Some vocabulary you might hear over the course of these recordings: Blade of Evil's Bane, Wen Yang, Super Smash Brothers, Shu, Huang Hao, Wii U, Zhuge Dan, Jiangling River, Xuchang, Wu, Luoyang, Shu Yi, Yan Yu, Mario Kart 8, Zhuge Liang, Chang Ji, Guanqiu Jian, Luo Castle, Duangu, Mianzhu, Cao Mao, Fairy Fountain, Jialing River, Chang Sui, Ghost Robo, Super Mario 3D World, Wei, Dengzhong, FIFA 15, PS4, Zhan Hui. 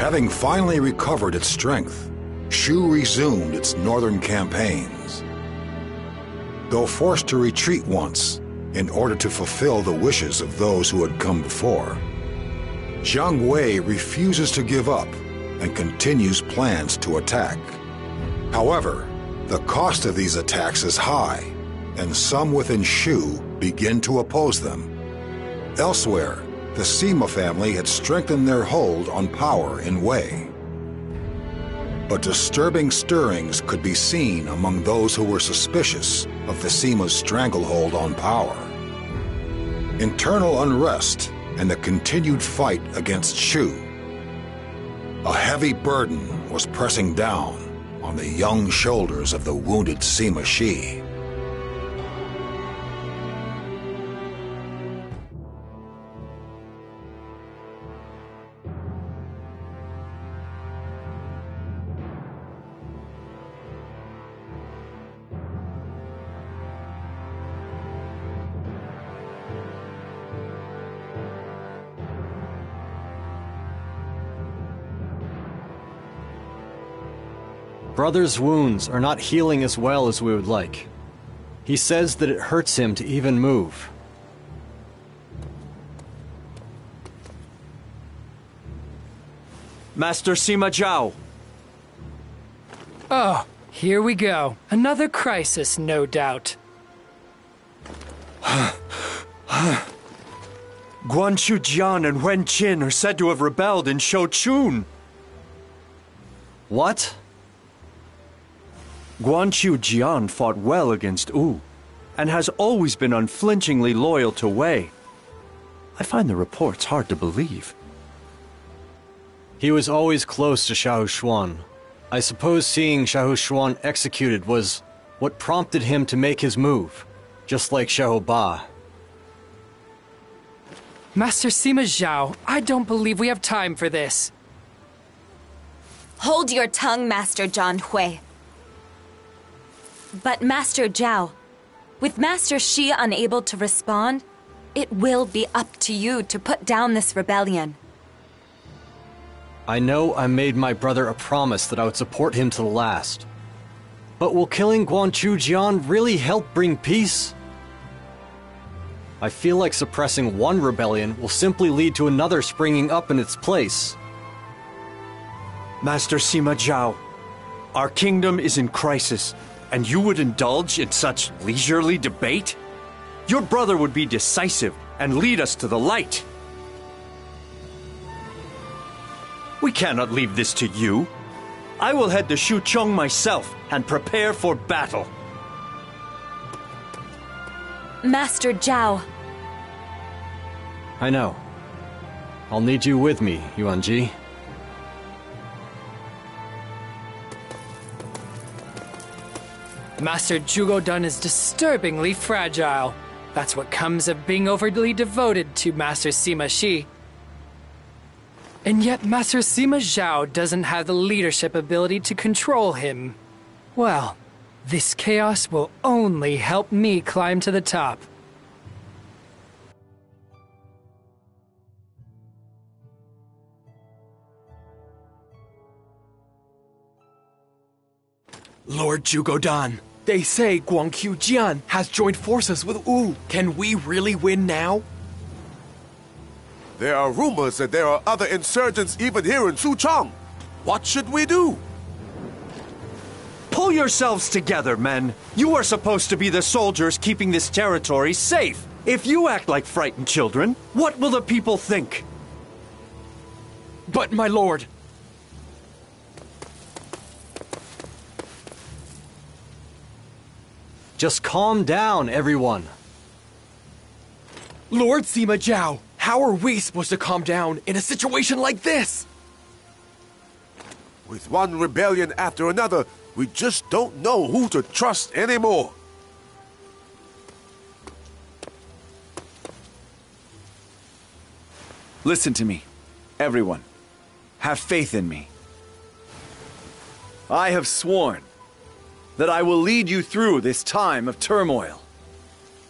Having finally recovered its strength, Shu resumed its northern campaigns. Though forced to retreat once in order to fulfill the wishes of those who had come before, Jiang Wei refuses to give up and continues plans to attack. However, the cost of these attacks is high, and some within Shu begin to oppose them. Elsewhere, the Sima family had strengthened their hold on power in Wei. But disturbing stirrings could be seen among those who were suspicious of the Sima's stranglehold on power. Internal unrest and the continued fight against Shu. A heavy burden was pressing down on the young shoulders of the wounded Sima Shi. Brother's wounds are not healing as well as we would like. He says that it hurts him to even move. Master Sima Zhao. Oh, here we go. Another crisis, no doubt. Guanqiu Jian and Wen Qin are said to have rebelled in Shouchun. What? Guanqiu Jian fought well against Wu, and has always been unflinchingly loyal to Wei. I find the reports hard to believe. He was always close to Xiao Xuan. I suppose seeing Xiao Xuan executed was what prompted him to make his move, just like Xiao Ba. Master Sima Zhao, I don't believe we have time for this. Hold your tongue, Master Zhan Hui. But Master Zhao, with Master Shi unable to respond, it will be up to you to put down this rebellion. I know I made my brother a promise that I would support him to the last. But will killing Guanqiu Jian really help bring peace? I feel like suppressing one rebellion will simply lead to another springing up in its place. Master Sima Zhao, our kingdom is in crisis. And you would indulge in such leisurely debate? Your brother would be decisive and lead us to the light. We cannot leave this to you. I will head to Xuchang myself and prepare for battle. Master Zhao. I know. I'll need you with me, Yuanji. Master Zhuge Dan is disturbingly fragile. That's what comes of being overly devoted to Master Sima Shi. And yet Master Sima Zhao doesn't have the leadership ability to control him. Well, this chaos will only help me climb to the top. Lord Zhuge Dan. They say Guanqiu Jian has joined forces with Wu. Can we really win now? There are rumors that there are other insurgents even here in Xuchang. What should we do? Pull yourselves together, men. You are supposed to be the soldiers keeping this territory safe. If you act like frightened children, what will the people think? But, my lord... Just calm down, everyone. Lord Sima Zhao, how are we supposed to calm down in a situation like this? With one rebellion after another, we just don't know who to trust anymore. Listen to me, everyone. Have faith in me. I have sworn that I will lead you through this time of turmoil.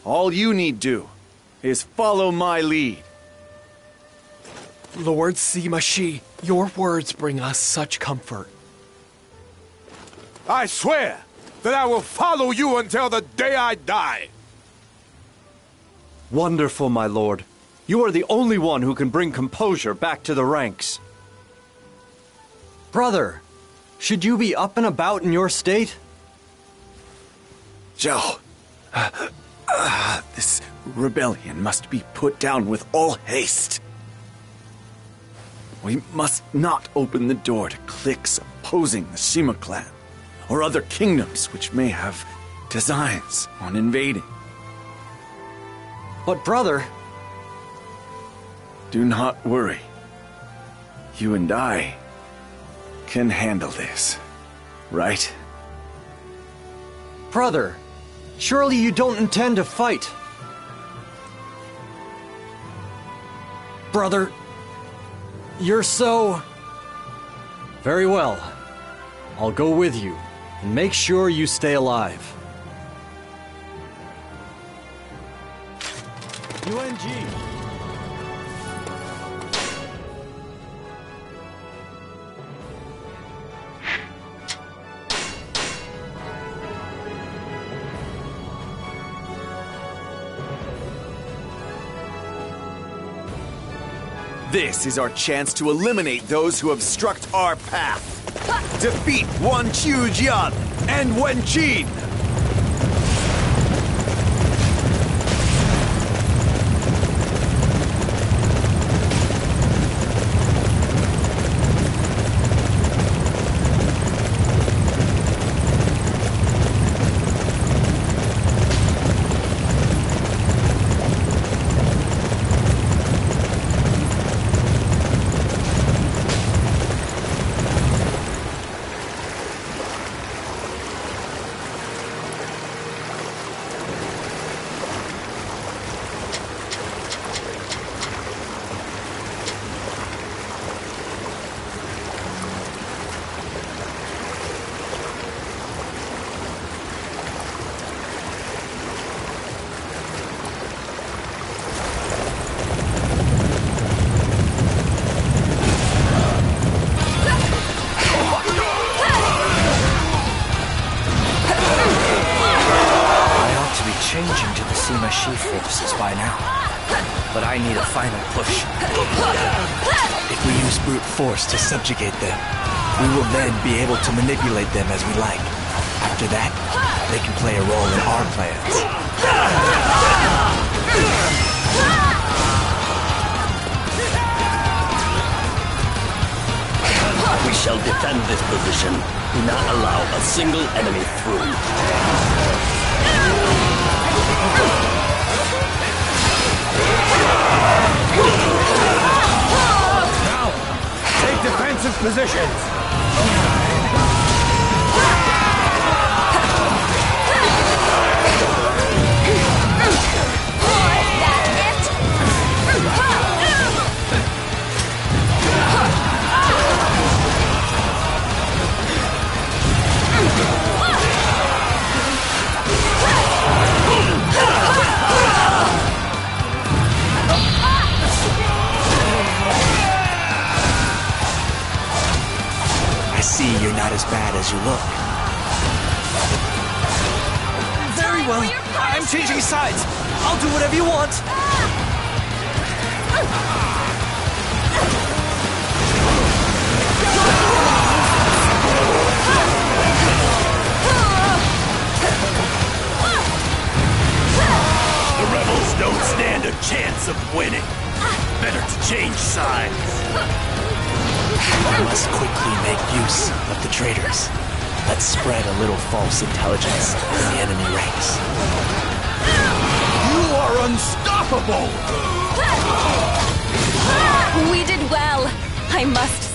All you need do is follow my lead. Lord Sima Shi, your words bring us such comfort. I swear that I will follow you until the day I die. Wonderful, my lord. You are the only one who can bring composure back to the ranks. Brother, should you be up and about in your state? Zhao, this rebellion must be put down with all haste. We must not open the door to cliques opposing the Sima clan, or other kingdoms which may have designs on invading. But brother... Do not worry. You and I can handle this, right? Brother, surely you don't intend to fight. Brother, you're so... Very well. I'll go with you and make sure you stay alive. UNG! This is our chance to eliminate those who obstruct our path. Defeat Guanqiu Jian and Wen Qin. To subjugate them. We will then be able to manipulate them as we like. After that, they can play a role in our plans. We shall defend this position. Do not allow a single enemy through. Defensive positions! You're not as bad as you look. Very well. I'm changing sides. I'll do whatever you want. The rebels don't stand a chance of winning. Better to change sides. We must quickly make use of the traitors. Let's spread a little false intelligence in the enemy ranks. You are unstoppable! We did well, I must say.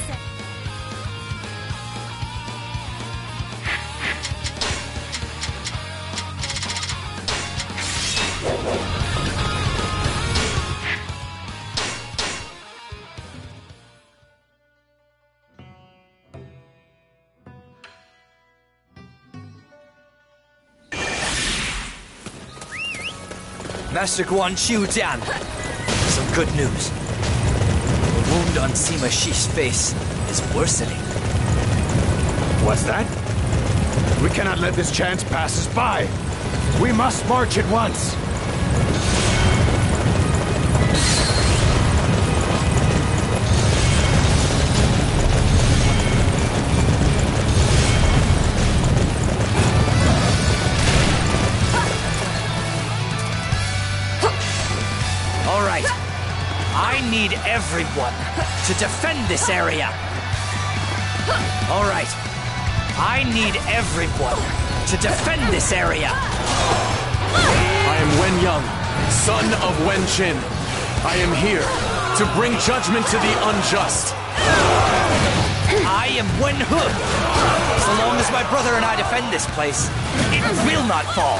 Master Guanqiu Jian, some good news. wound on Sima Shi's face is worsening. What's that? We cannot let this chance pass us by. We must march at once. I need everyone to defend this area. All right. I need everyone to defend this area. I am Wen Yang, son of Wen Qin. I am here to bring judgment to the unjust. I am Wen Hu. So long as my brother and I defend this place, it will not fall.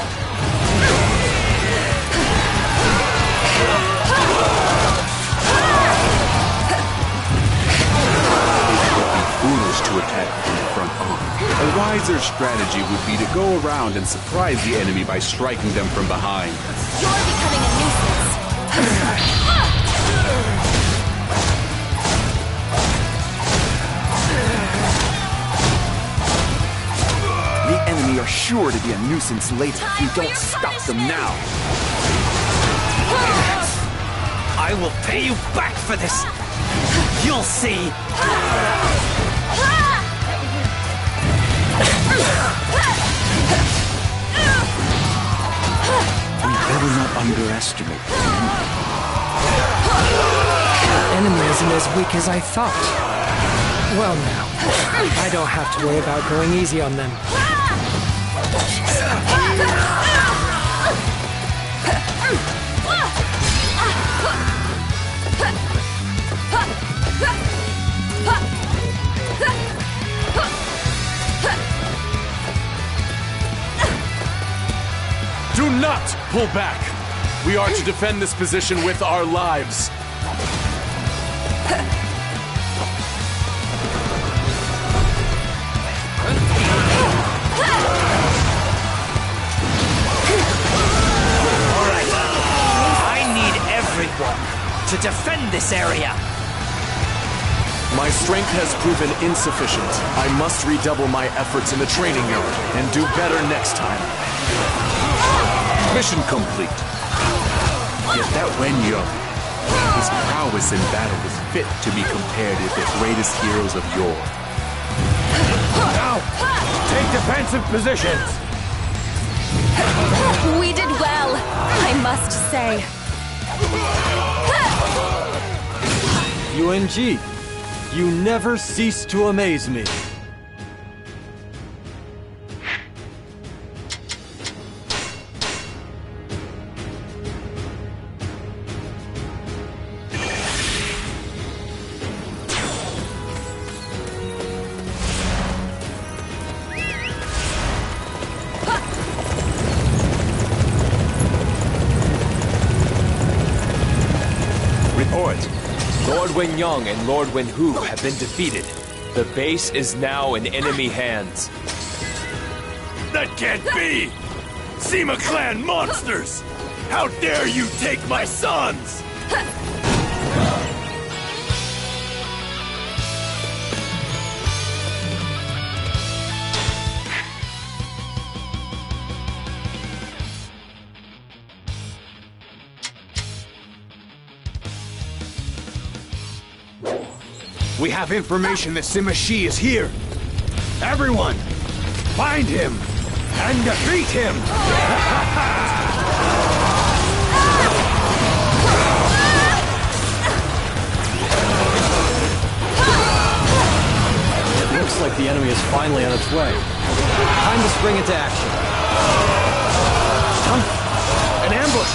To attack from the front on. A wiser strategy would be to go around and surprise the enemy by striking them from behind. You're becoming a nuisance. The enemy are sure to be a nuisance later if you don't stop them now. I will pay you back for this. You'll see. We better not underestimate the enemy. The enemy isn't as weak as I thought. Well now, I don't have to worry about going easy on them. Do not pull back. We are to defend this position with our lives. All right. I need everyone to defend this area. My strength has proven insufficient. I must redouble my efforts in the training yard and do better next time. Mission complete. Yet that Wen Yang, his prowess in battle was fit to be compared with the greatest heroes of yore. Now, take defensive positions. We did well, I must say. Yuanji, you never cease to amaze me. Wen Yang and Lord Wen Hu have been defeated. The base is now in enemy hands. That can't be! Sima clan monsters! How dare you take my sons! We have information that Sima Shi is here. Everyone, find him and defeat him. It looks like the enemy is finally on its way. Time to spring into action. An ambush!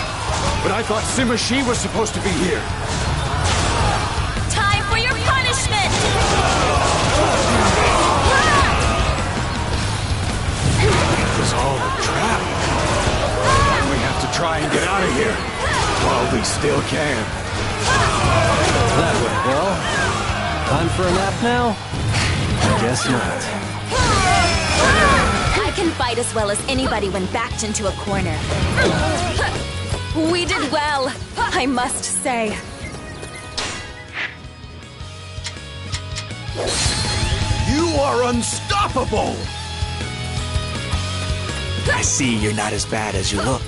But I thought Sima Shi was supposed to be here. It was all a trap. We have to try and get out of here while we still can. That went well. Time for a nap now? I guess not. I can fight as well as anybody when backed into a corner. We did well, I must say. You are unstoppable! I see you're not as bad as you look.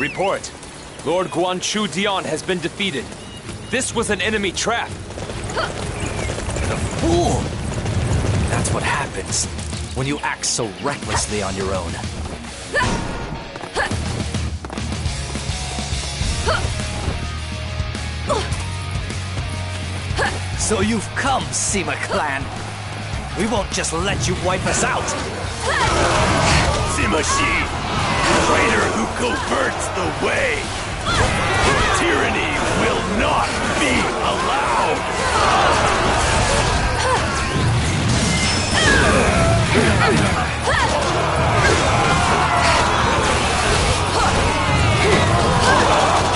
Report. Lord Guanqiu Jian has been defeated. This was an enemy trap. The fool! That's what happens when you act so recklessly on your own. So you've come, Sima clan. We won't just let you wipe us out. Sima Shi! Traitor who coverts the way! Tyranny will not be allowed!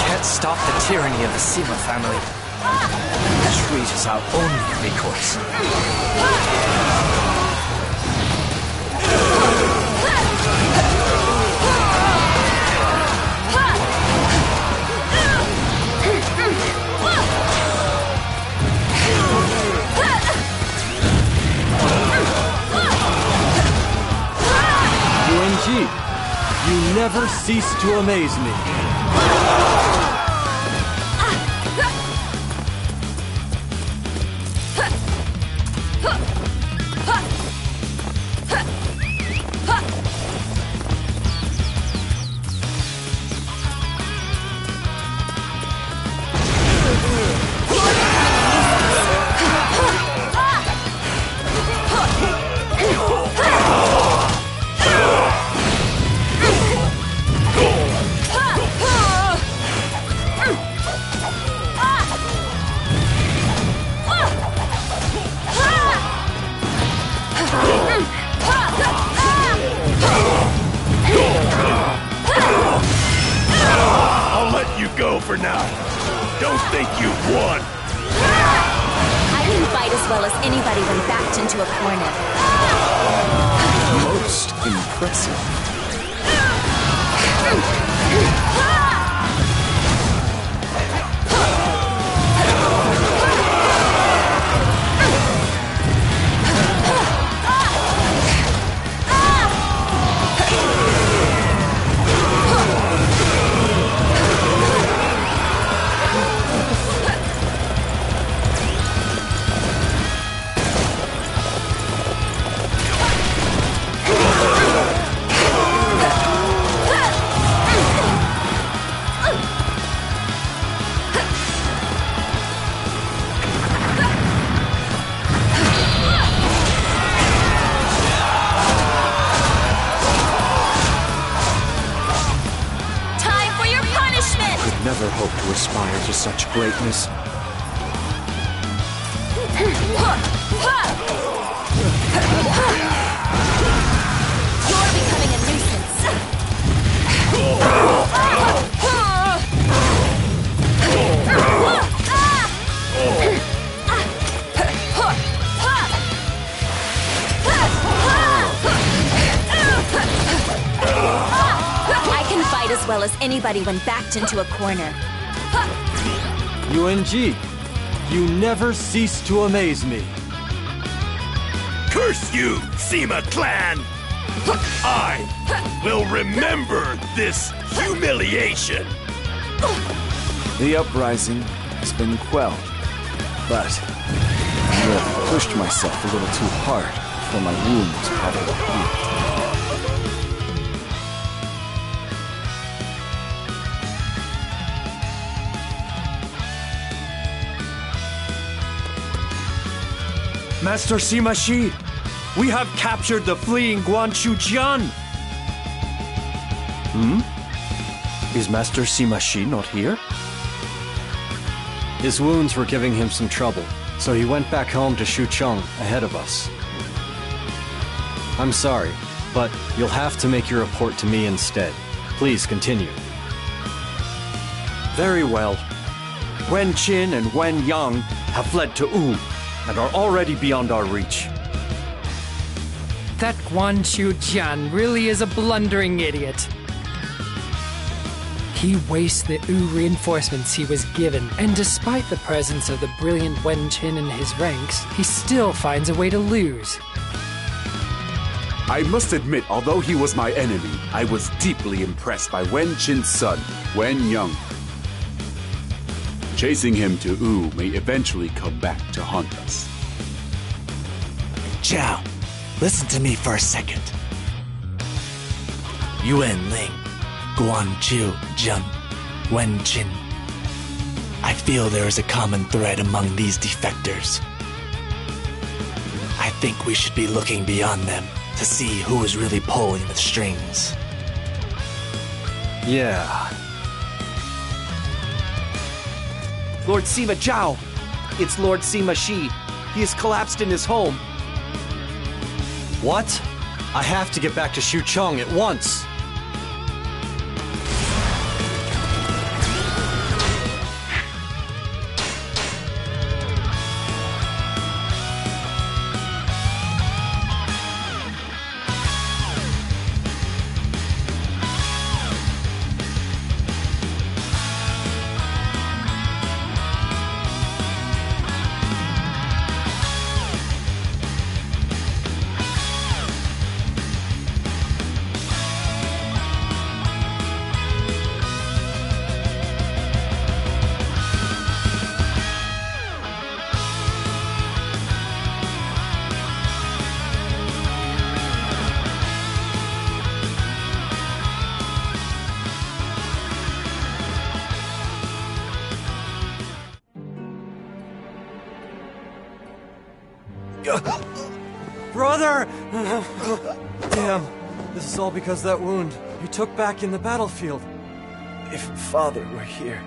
Can't stop the tyranny of the Sima family. Retreat is our only recourse. You never cease to amaze me. Greatness. I can fight as well as anybody when backed into a corner. UNG, you never cease to amaze me. Curse you, Sima clan! I will remember this humiliation! The uprising has been quelled, but I have pushed myself a little too hard for my wounds probably. Master Sima Shi, we have captured the fleeing Guanqiu Jian! Is Master Sima Shi not here? His wounds were giving him some trouble, so he went back home to Xuchang ahead of us. I'm sorry, but you'll have to make your report to me instead. Please continue. Very well. Wen Qin and Wen Yang have fled to Wu and are already beyond our reach. That Guanqiu Jian really is a blundering idiot. He wastes the Wu reinforcements he was given, and despite the presence of the brilliant Wen Qin in his ranks, he still finds a way to lose. I must admit, although he was my enemy, I was deeply impressed by Wen Qin's son, Wen Yang. Chasing him to Wu may eventually come back to haunt us. Zhao, listen to me for a second. Yuan Ling, Guanqiu Jian, Wen Qin. I feel there is a common thread among these defectors. I think we should be looking beyond them to see who is really pulling the strings. Yeah. Lord Sima Zhao! It's Lord Sima Shi. He has collapsed in his home. What? I have to get back to Xuchang at once! Brother! Damn, this is all because that wound you took back in the battlefield. If Father were here,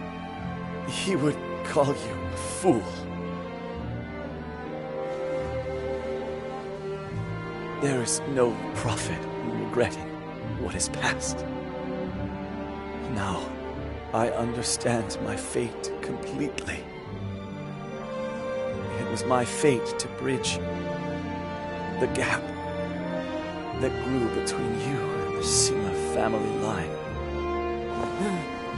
he would call you a fool. There is no profit in regretting what is past. Now, I understand my fate completely. It was my fate to bridge the gap that grew between you and the Sima family line.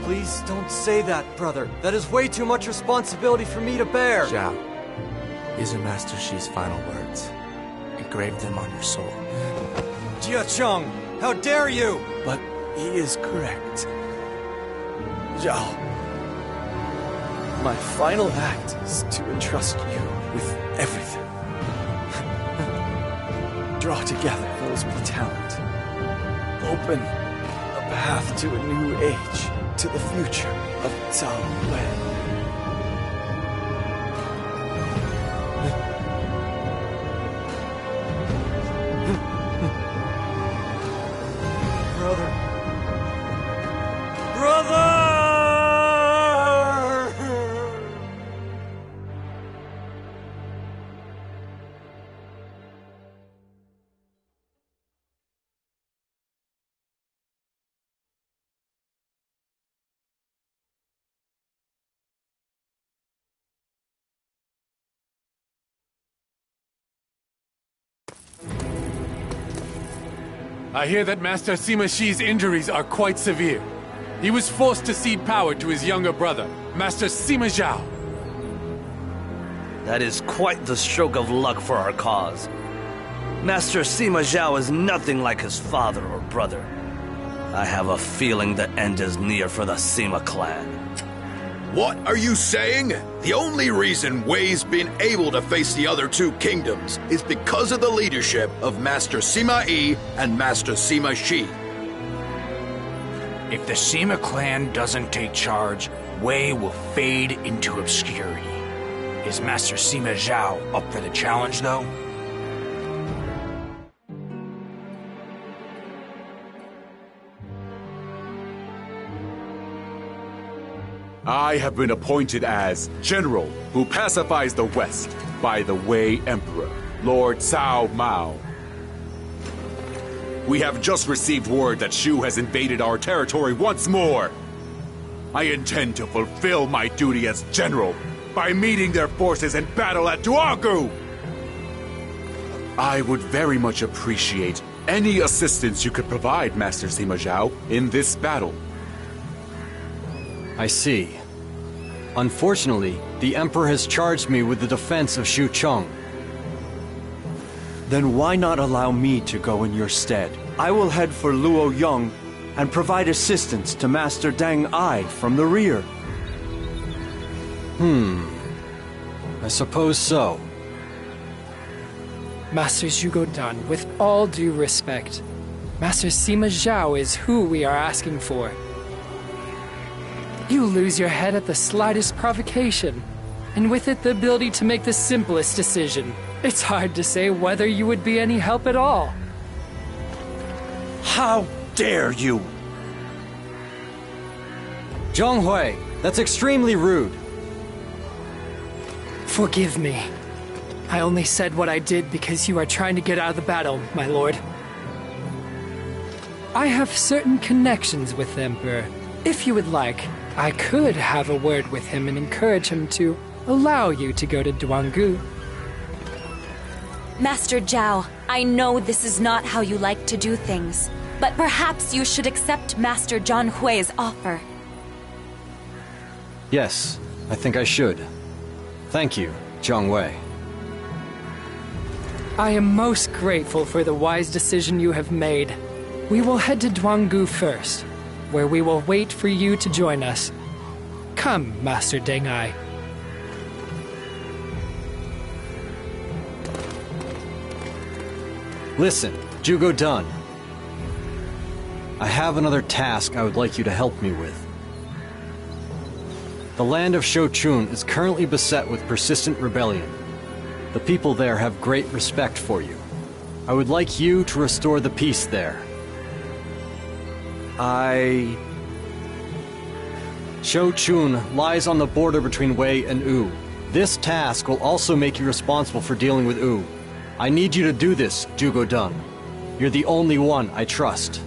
Please don't say that, brother. That is way too much responsibility for me to bear. Zhao, these are Master Shi's final words. Engrave them on your soul. Jia Chong, how dare you! But he is correct. Zhao, my final act is to entrust you with everything. Draw together those with talent. Open a path to a new age, to the future of Cao Mei. Brother! I hear that Master Sima Shi's injuries are quite severe. He was forced to cede power to his younger brother, Master Sima Zhao. That is quite the stroke of luck for our cause. Master Sima Zhao is nothing like his father or brother. I have a feeling the end is near for the Sima clan. What are you saying? The only reason Wei's been able to face the other two kingdoms is because of the leadership of Master Sima Yi and Master Sima Shi. If the Sima clan doesn't take charge, Wei will fade into obscurity. Is Master Sima Zhao up for the challenge, though? I have been appointed as general who pacifies the West by the Wei Emperor, Lord Cao Mao. We have just received word that Shu has invaded our territory once more. I intend to fulfill my duty as general by meeting their forces in battle at Duangu. I would very much appreciate any assistance you could provide, Master Sima Zhao, in this battle. I see. Unfortunately, the Emperor has charged me with the defense of Xuchang. Then why not allow me to go in your stead? I will head for Luoyang and provide assistance to Master Deng Ai from the rear. I suppose so. Master Zhuge Dan, with all due respect, Master Sima Zhao is who we are asking for. You lose your head at the slightest provocation, and with it the ability to make the simplest decision. It's hard to say whether you would be any help at all. How dare you! Zhonghui, that's extremely rude. Forgive me. I only said what I did because you are trying to get out of the battle, my lord. I have certain connections with the Emperor. If you would like, I could have a word with him and encourage him to allow you to go to Duangu. Master Zhao, I know this is not how you like to do things, but perhaps you should accept Master Zhan Hui's offer. Yes, I think I should. Thank you, Jiang Wei. I am most grateful for the wise decision you have made. We will head to Duangu first, where we will wait for you to join us. Come, Master Deng Ai. Listen, Zhuge Dan. I have another task I would like you to help me with. The land of Shouchun is currently beset with persistent rebellion. The people there have great respect for you. I would like you to restore the peace there. Shouchun lies on the border between Wei and Wu. This task will also make you responsible for dealing with Wu. I need you to do this, Zhuge Dan. You're the only one I trust.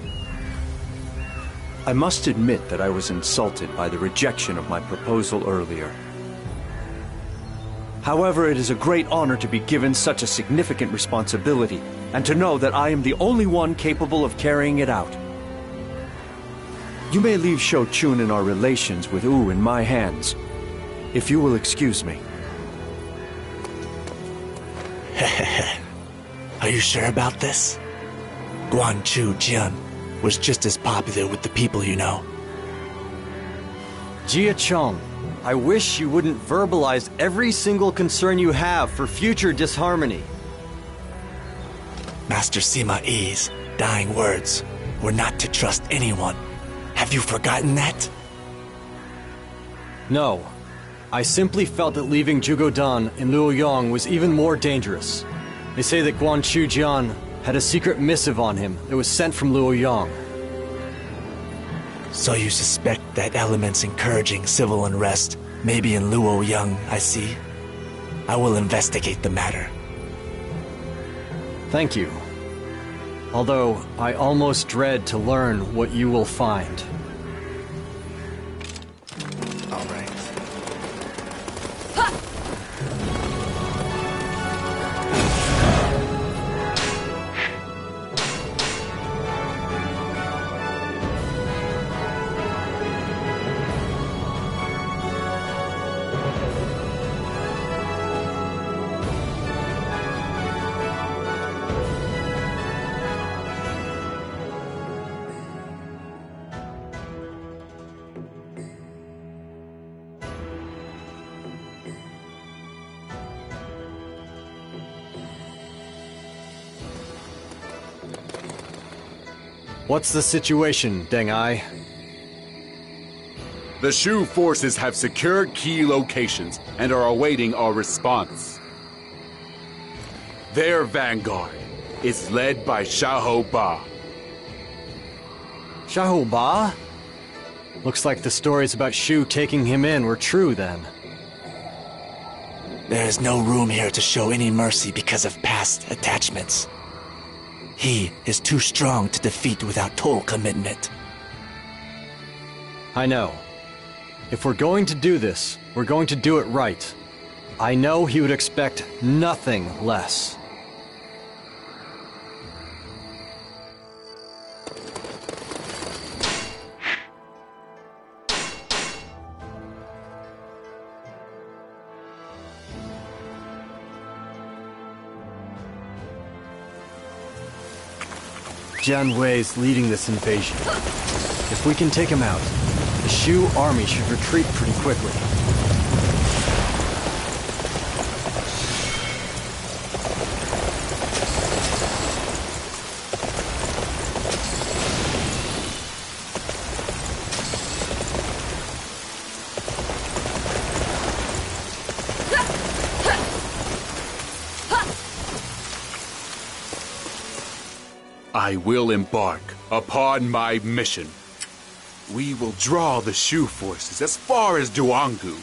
I must admit that I was insulted by the rejection of my proposal earlier. However, it is a great honor to be given such a significant responsibility, and to know that I am the only one capable of carrying it out. You may leave Shouchun and our relations with Wu in my hands, if you will excuse me. Are you sure about this? Guanqiu Jian was just as popular with the people, you know. Jia Chong, I wish you wouldn't verbalize every single concern you have for future disharmony. Master Sima Yi's dying words were not to trust anyone. Have you forgotten that? No. I simply felt that leaving Zhuge Dan in Luoyang was even more dangerous. They say that Guanqiu Jian had a secret missive on him that was sent from Luoyang. So you suspect that element's encouraging civil unrest, maybe in Luoyang, I see. I will investigate the matter. Thank you. Although, I almost dread to learn what you will find. All right. What's the situation, Deng Ai? The Shu forces have secured key locations and are awaiting our response. Their vanguard is led by Xia Hou Ba. Xia Hou Ba? Looks like the stories about Shu taking him in were true then. There is no room here to show any mercy because of past attachments. He is too strong to defeat without total commitment. I know. If we're going to do this, we're going to do it right. I know he would expect nothing less. Jiang Wei is leading this invasion. If we can take him out, the Shu army should retreat pretty quickly. I will embark upon my mission. We will draw the Shu forces as far as Duangu.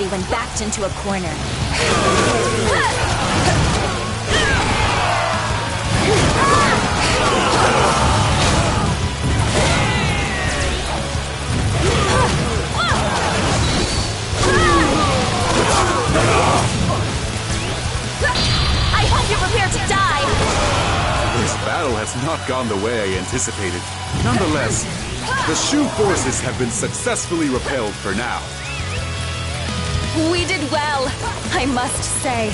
When backed into a corner. I hope you're prepared to die! This battle has not gone the way I anticipated. Nonetheless, the Shu forces have been successfully repelled for now. We did well, I must say.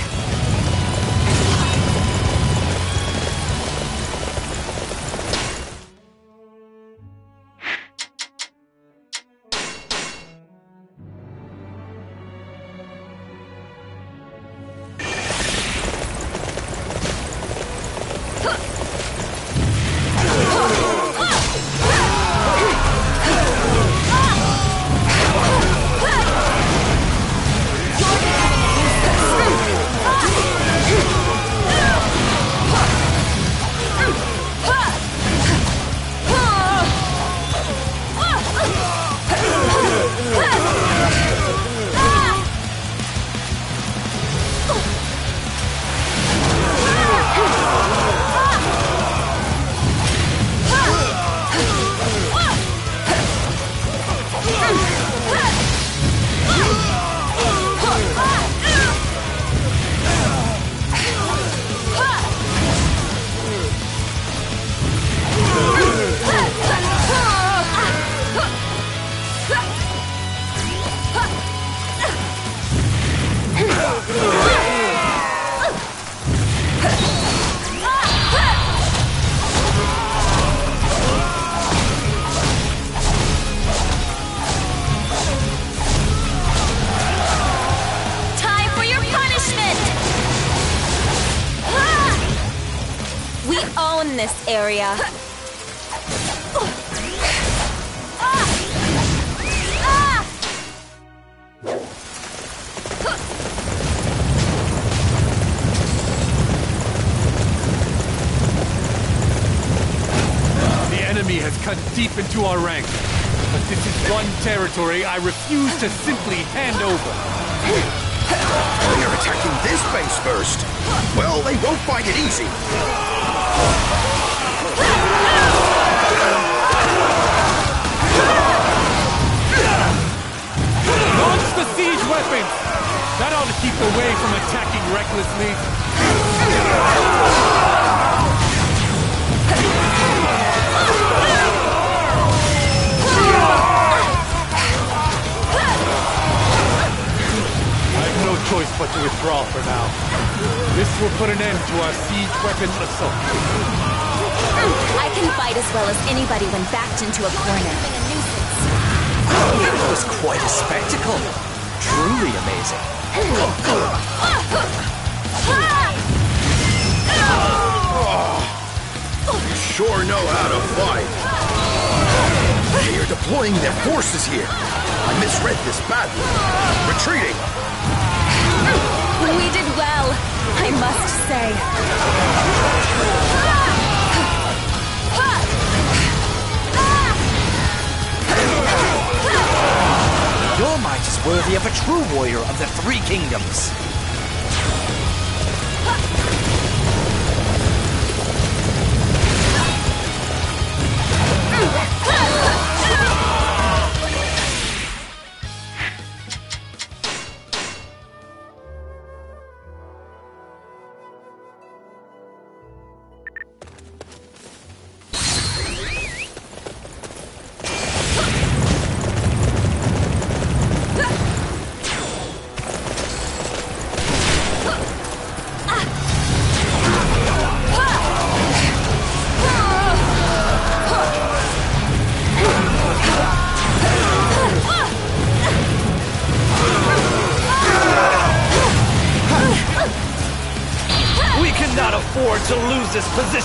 Area. The enemy has cut deep into our ranks, but this is one territory I refuse to simply hand over. They're attacking this base first. Well, they won't find it easy. Launch the siege weapons! That ought to keep the Wei from attacking recklessly. put an end to our siege weapon assault. I can fight as well as anybody when backed into a corner. It was quite a spectacle. Truly amazing. You sure know how to fight. They are deploying their forces here. I misread this badly. Retreating. We did well, I must say. Your might is worthy of a true warrior of the Three Kingdoms.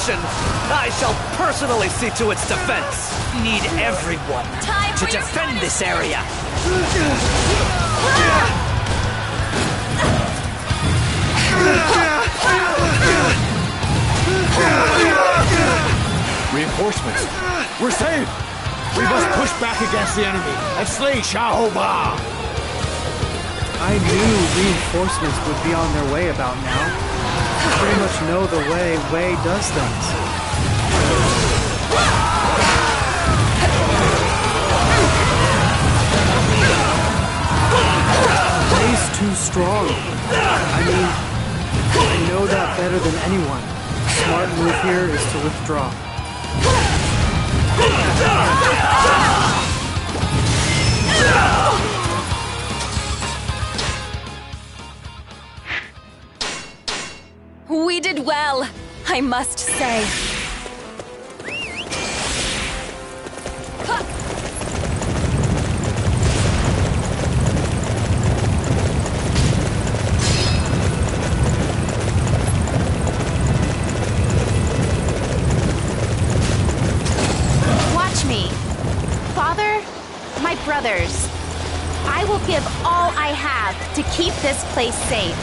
I shall personally see to its defense. Need everyone to defend this area. Reinforcements. We're safe. We must push back against the enemy and slay Xia Hou Ba. I knew reinforcements would be on their way about now. You pretty much know the way Wei does things. Wei's too strong. I mean, I know that better than anyone. The smart move here is to withdraw. We did well, I must say. Watch me. Father, my brothers, I will give all I have to keep this place safe.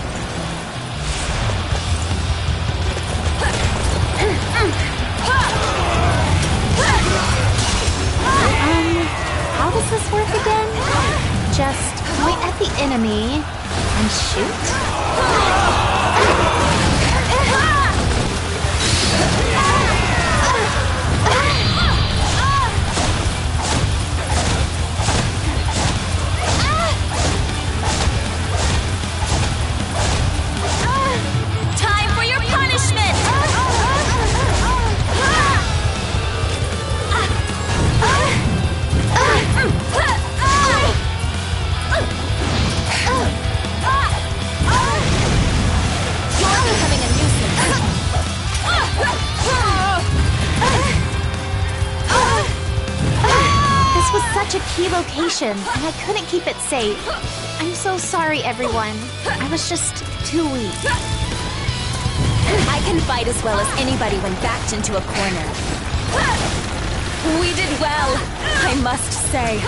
How does this work again? Just point at the enemy and shoot? Time for your punishment! This was such a key location, and I couldn't keep it safe. I'm so sorry, everyone. I was just too weak. I can fight as well as anybody when backed into a corner. We did well, I must say.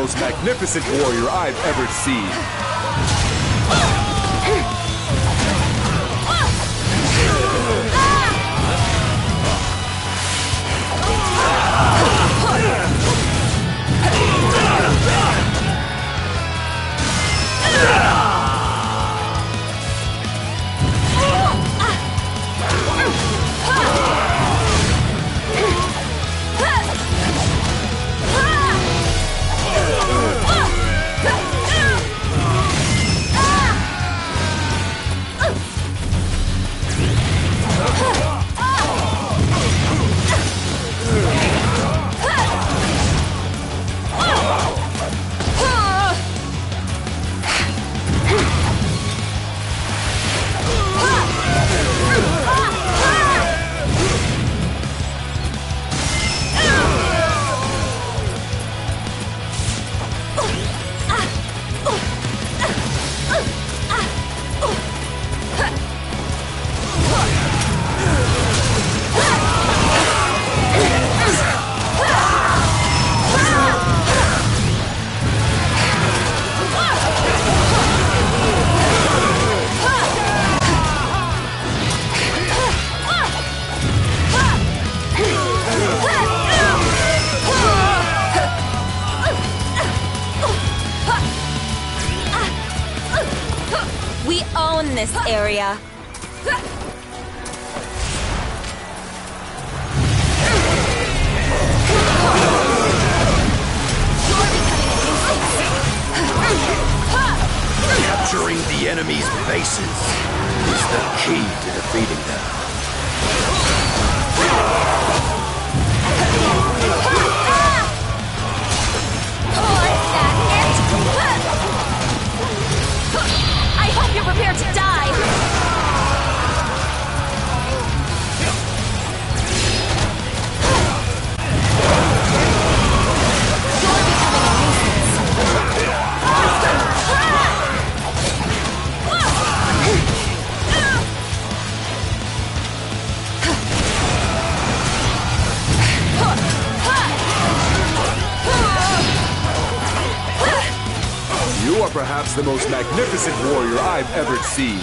most magnificent warrior I've ever seen. Area. Capturing the enemy's bases is the key to defeating them. I hope you're prepared to die. You are perhaps the most magnificent warrior I've ever seen.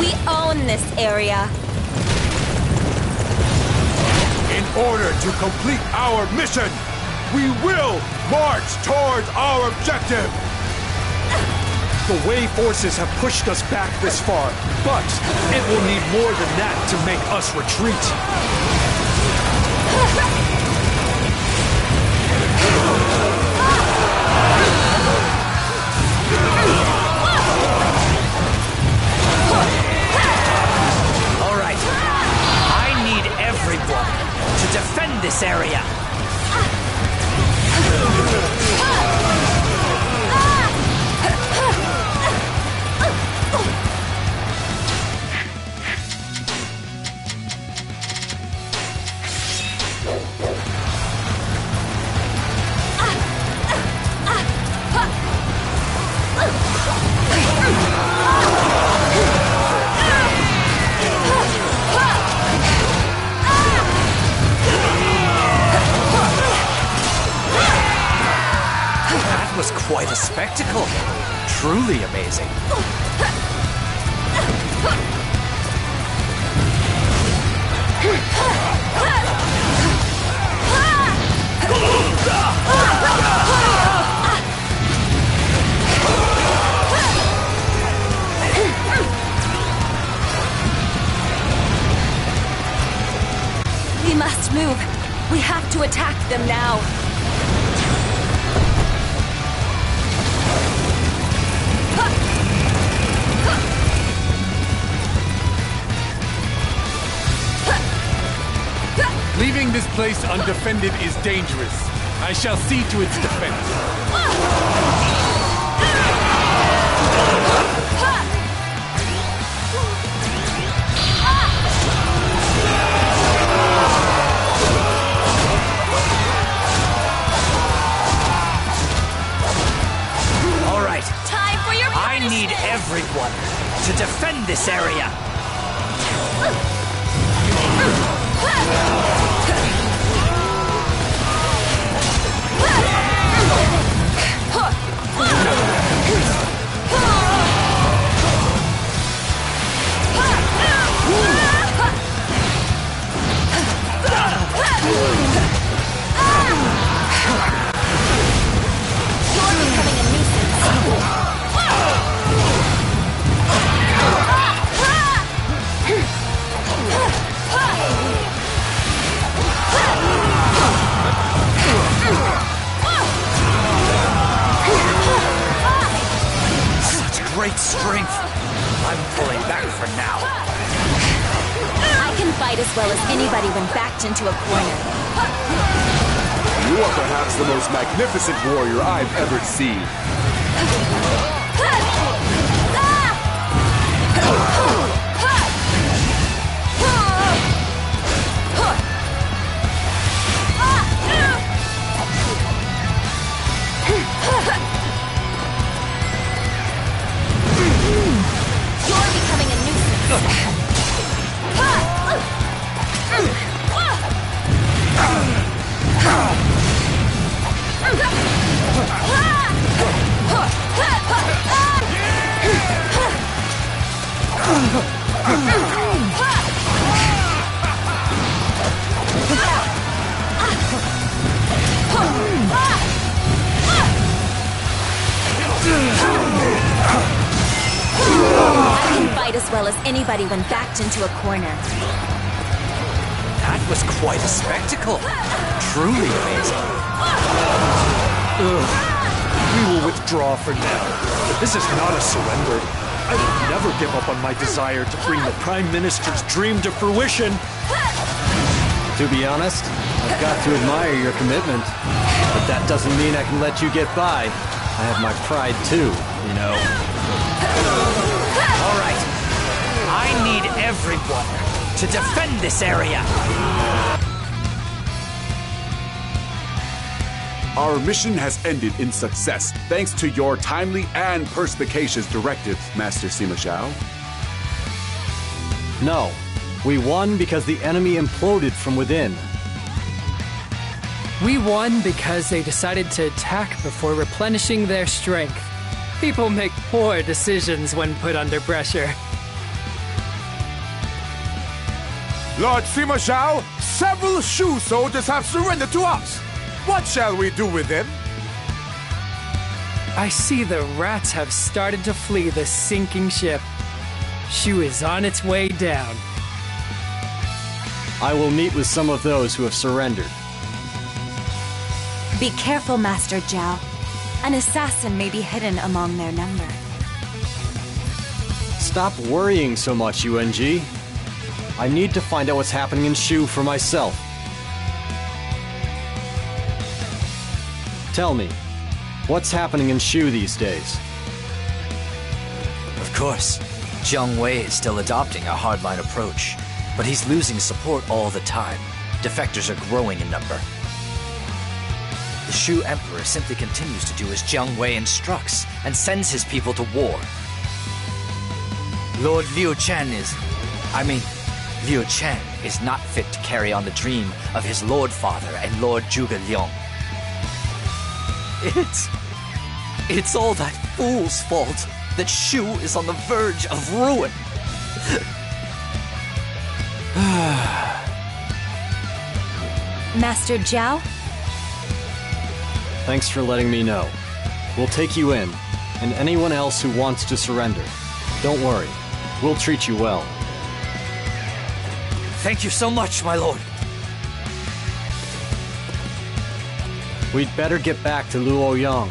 We own this area. In order to complete our mission, we will march towards our objective. The Wei forces have pushed us back this far, but it will need more than that to make us retreat. All right. I need everyone to defend this area. Was quite a spectacle. Truly amazing. We must move. We have to attack them now. Leaving this place undefended is dangerous. I shall see to its defense. All right. Time for your punishment. I need everyone to defend. defend this area. Great strength! I'm pulling back for now. I can fight as well as anybody when backed into a corner. You are perhaps the most magnificent warrior I've ever seen. Anybody when backed into a corner. That was quite a spectacle. Truly amazing. We will withdraw for now. This is not a surrender. I will never give up on my desire to bring the Prime Minister's dream to fruition. To be honest, I've got to admire your commitment. But that doesn't mean I can let you get by. I have my pride too, you know. All right. I need everyone to defend this area. Our mission has ended in success, thanks to your timely and perspicacious directive, Master Sima Zhao. No, we won because the enemy imploded from within. We won because they decided to attack before replenishing their strength. People make poor decisions when put under pressure. Lord Sima Zhao, several Shu soldiers have surrendered to us. What shall we do with them? I see the rats have started to flee the sinking ship. Shu is on its way down. I will meet with some of those who have surrendered. Be careful, Master Zhao. An assassin may be hidden among their number. Stop worrying so much, Yuanji. I need to find out what's happening in Shu for myself. Tell me, what's happening in Shu these days? Of course, Jiang Wei is still adopting a hardline approach, but he's losing support all the time. Defectors are growing in number. The Shu Emperor simply continues to do as Jiang Wei instructs and sends his people to war. Lord Liu Chen is not fit to carry on the dream of his Lord Father and Lord Zhuge Liang. It's all that fool's fault that Shu is on the verge of ruin. Master Zhao? Thanks for letting me know. We'll take you in, and anyone else who wants to surrender. Don't worry, we'll treat you well. Thank you so much, my lord. We'd better get back to Luoyang.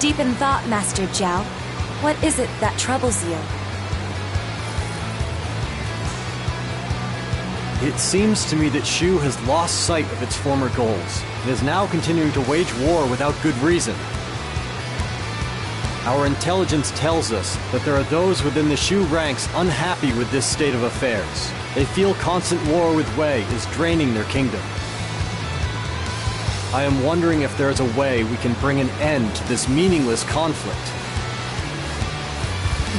Deep in thought, Master Zhao. What is it that troubles you? It seems to me that Shu has lost sight of its former goals and is now continuing to wage war without good reason. Our intelligence tells us that there are those within the Shu ranks unhappy with this state of affairs. They feel constant war with Wei is draining their kingdom. I am wondering if there is a way we can bring an end to this meaningless conflict.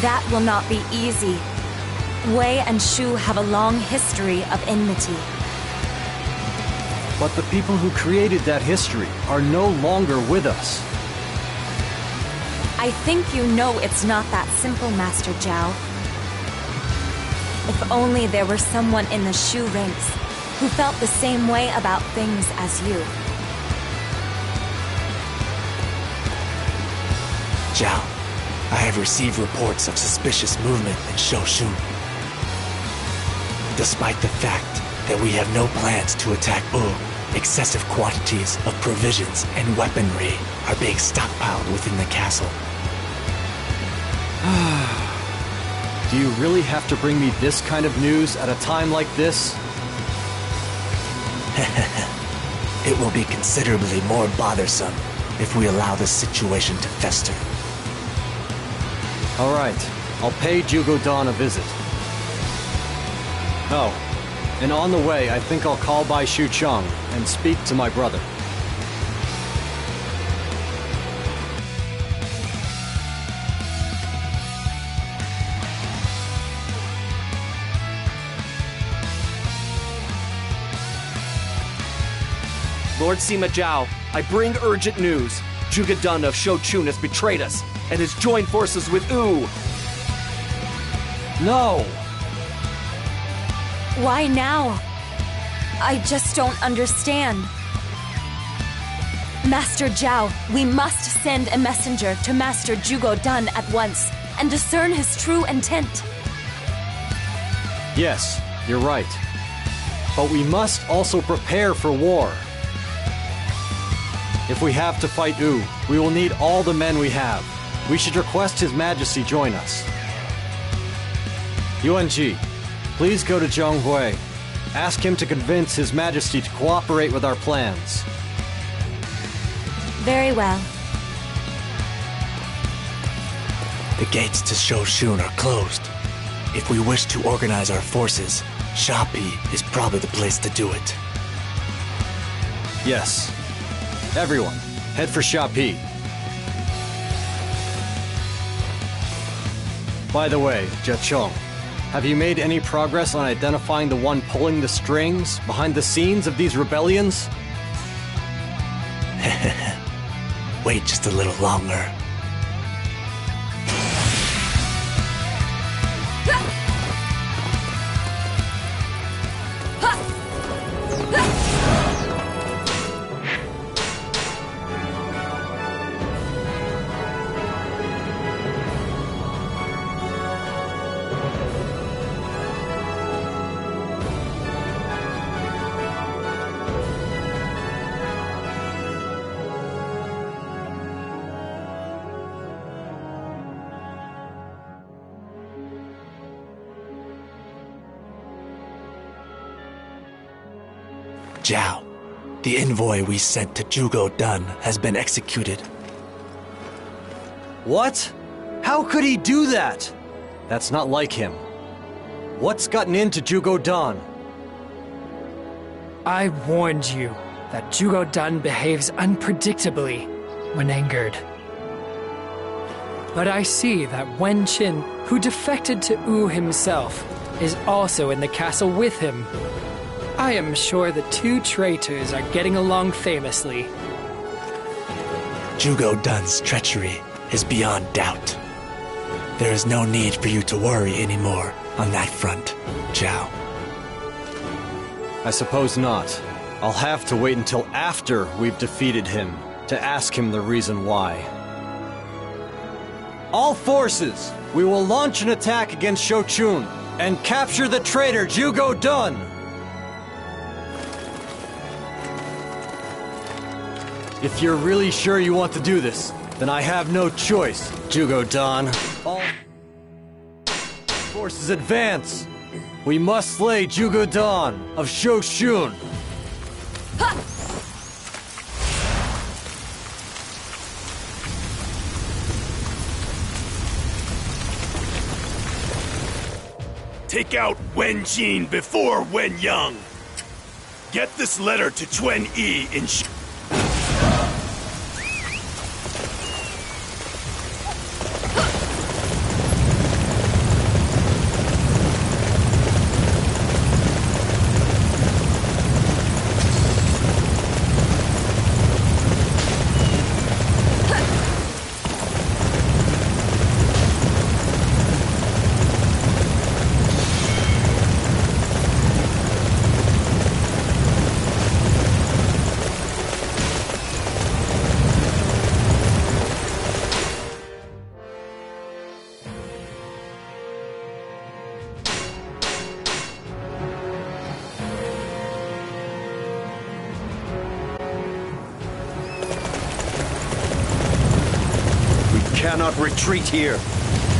That will not be easy. Wei and Shu have a long history of enmity. But the people who created that history are no longer with us. I think you know it's not that simple, Master Zhao. If only there were someone in the Shu ranks who felt the same way about things as you. Zhao, I have received reports of suspicious movement in Shouchun. Despite the fact that we have no plans to attack Wu, excessive quantities of provisions and weaponry are being stockpiled within the castle. Do you really have to bring me this kind of news at a time like this? It will be considerably more bothersome if we allow this situation to fester. All right, I'll pay Zhuge Dan a visit. Oh, and on the way, I think I'll call by Xuchang and speak to my brother. Lord Sima Zhao, I bring urgent news. Zhuge Dan of Shouchun has betrayed us and has joined forces with Wu. No! Why now? I just don't understand. Master Zhao, we must send a messenger to Master Zhuge Dan at once and discern his true intent. Yes, you're right. But we must also prepare for war. If we have to fight Wu, we will need all the men we have. We should request His Majesty join us. Yuanji, please go to Zhonghui. Ask him to convince His Majesty to cooperate with our plans. Very well. The gates to Shouchun are closed. If we wish to organize our forces, Xiapi is probably the place to do it. Yes. Everyone, head for Xiapi. By the way, Jia Chong, have you made any progress on identifying the one pulling the strings behind the scenes of these rebellions? Wait just a little longer. Zhao, the envoy we sent to Zhuge Dan has been executed. What? How could he do that? That's not like him. What's gotten into Zhuge Dan? I warned you that Zhuge Dan behaves unpredictably when angered. But I see that Wen Qin, who defected to Wu himself, is also in the castle with him. I am sure the two traitors are getting along famously. Zhuge Dan's treachery is beyond doubt. There is no need for you to worry anymore on that front, Zhao. I suppose not. I'll have to wait until after we've defeated him to ask him the reason why. All forces, we will launch an attack against Shouchun and capture the traitor Zhuge Dan! If you're really sure you want to do this, then I have no choice, Zhuge Dan. All forces advance! We must slay Zhuge Dan of Shouchun. Ha! Take out Wen Qin before Wen Yang. Get this letter to Chuen Yi in Sh. Retreat here.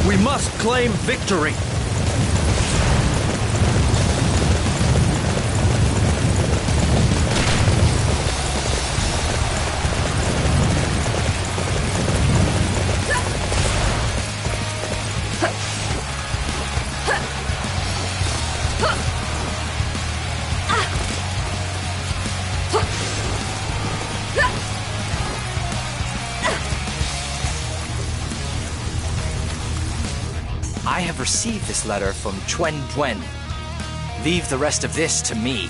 We must claim victory. Receive this letter from Chuen Duen. Leave the rest of this to me.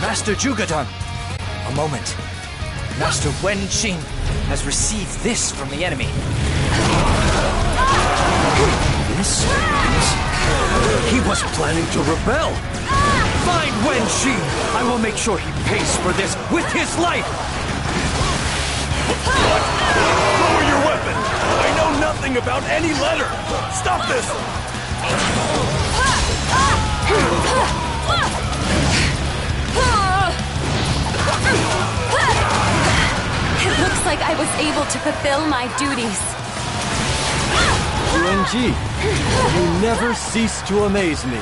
Master Zhuge Dan! A moment. Master Wen Qin has received this from the enemy. This? He was planning to rebel! Find Wen Qin! I will make sure he pays for this with his life! What? Lower your weapon! I know nothing about any letter! Stop this! It looks like I was able to fulfill my duties. Yuanji, you never cease to amaze me.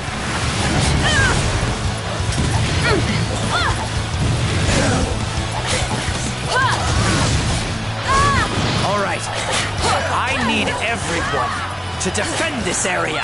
All right, I need everyone to defend this area.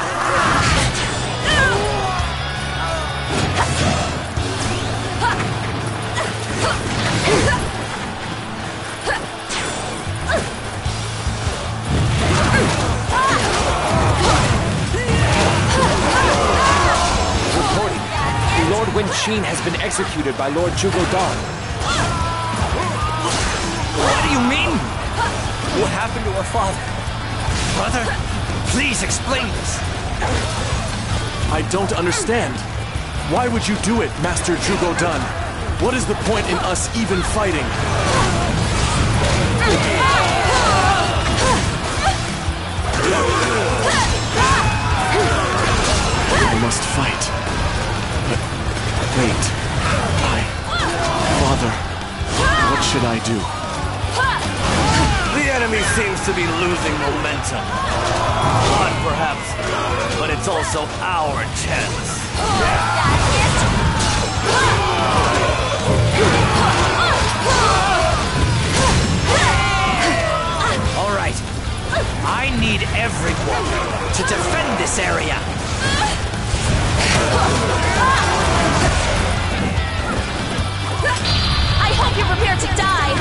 Lord Wen Qin has been executed by Lord Zhuge Dan. What do you mean? What happened to our father? Brother, please explain this. I don't understand. Why would you do it, Master Zhuge Dan? What is the point in us even fighting? We must fight. Wait, Father, what should I do? The enemy seems to be losing momentum. Blood, perhaps, but it's also our chance. All right, I need everyone to defend this area. I hope you're prepared to die!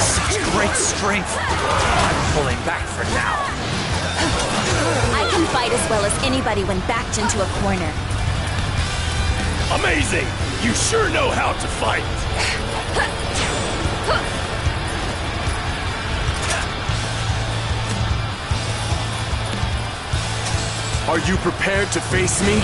Such great strength! I'm pulling back for now. I can fight as well as anybody when backed into a corner. Amazing! You sure know how to fight! Are you prepared to face me?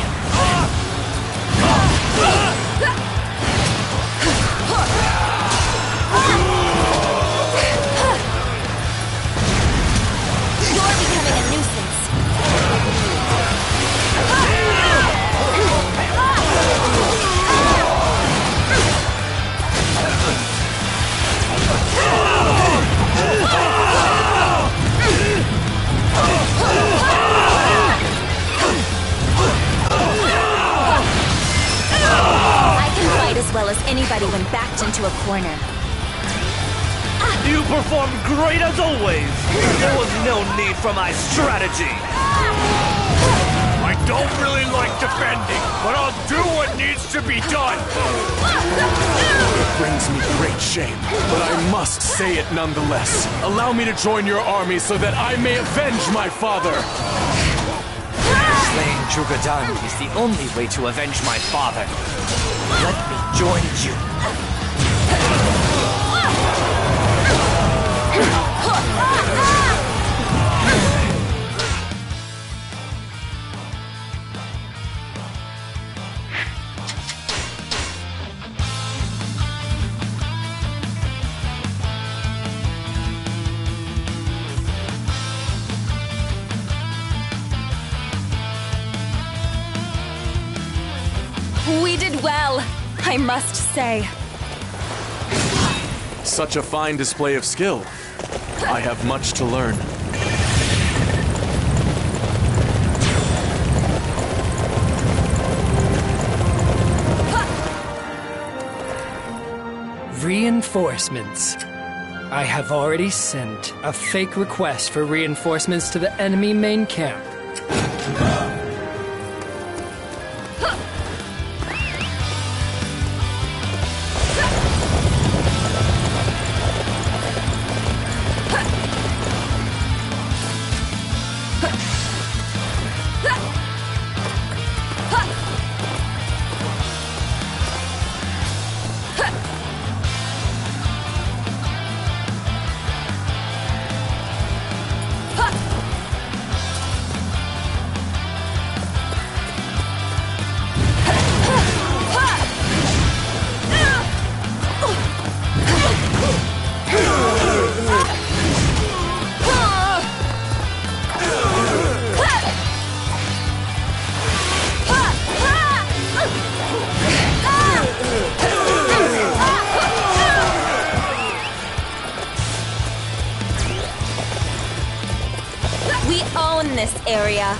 powerful as anybody when backed into a corner. You performed great as always. There was no need for my strategy. I don't really like defending, but I'll do what needs to be done. It brings me great shame, but I must say it nonetheless. Allow me to join your army so that I may avenge my father. Slaying Zhuge Dan is the only way to avenge my father. Let me join you. We did well, I must say. Such a fine display of skill. I have much to learn. Reinforcements. I have already sent a fake request for reinforcements to the enemy main camp. Area.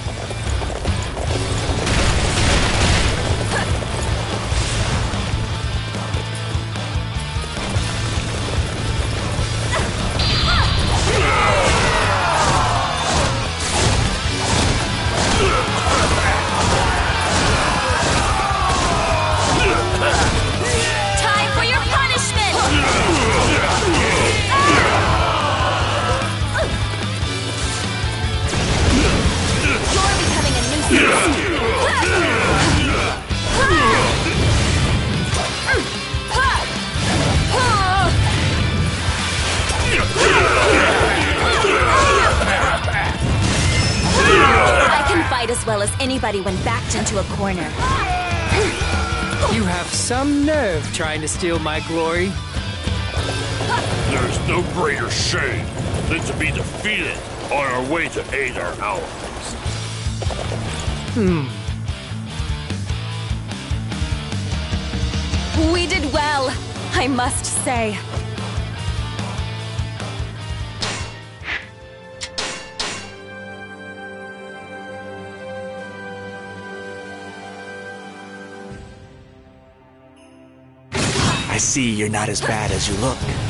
Anybody when backed into a corner. You have some nerve trying to steal my glory. There's no greater shame than to be defeated on our way to aid our allies. We did well, I must say. I see you're not as bad as you look. That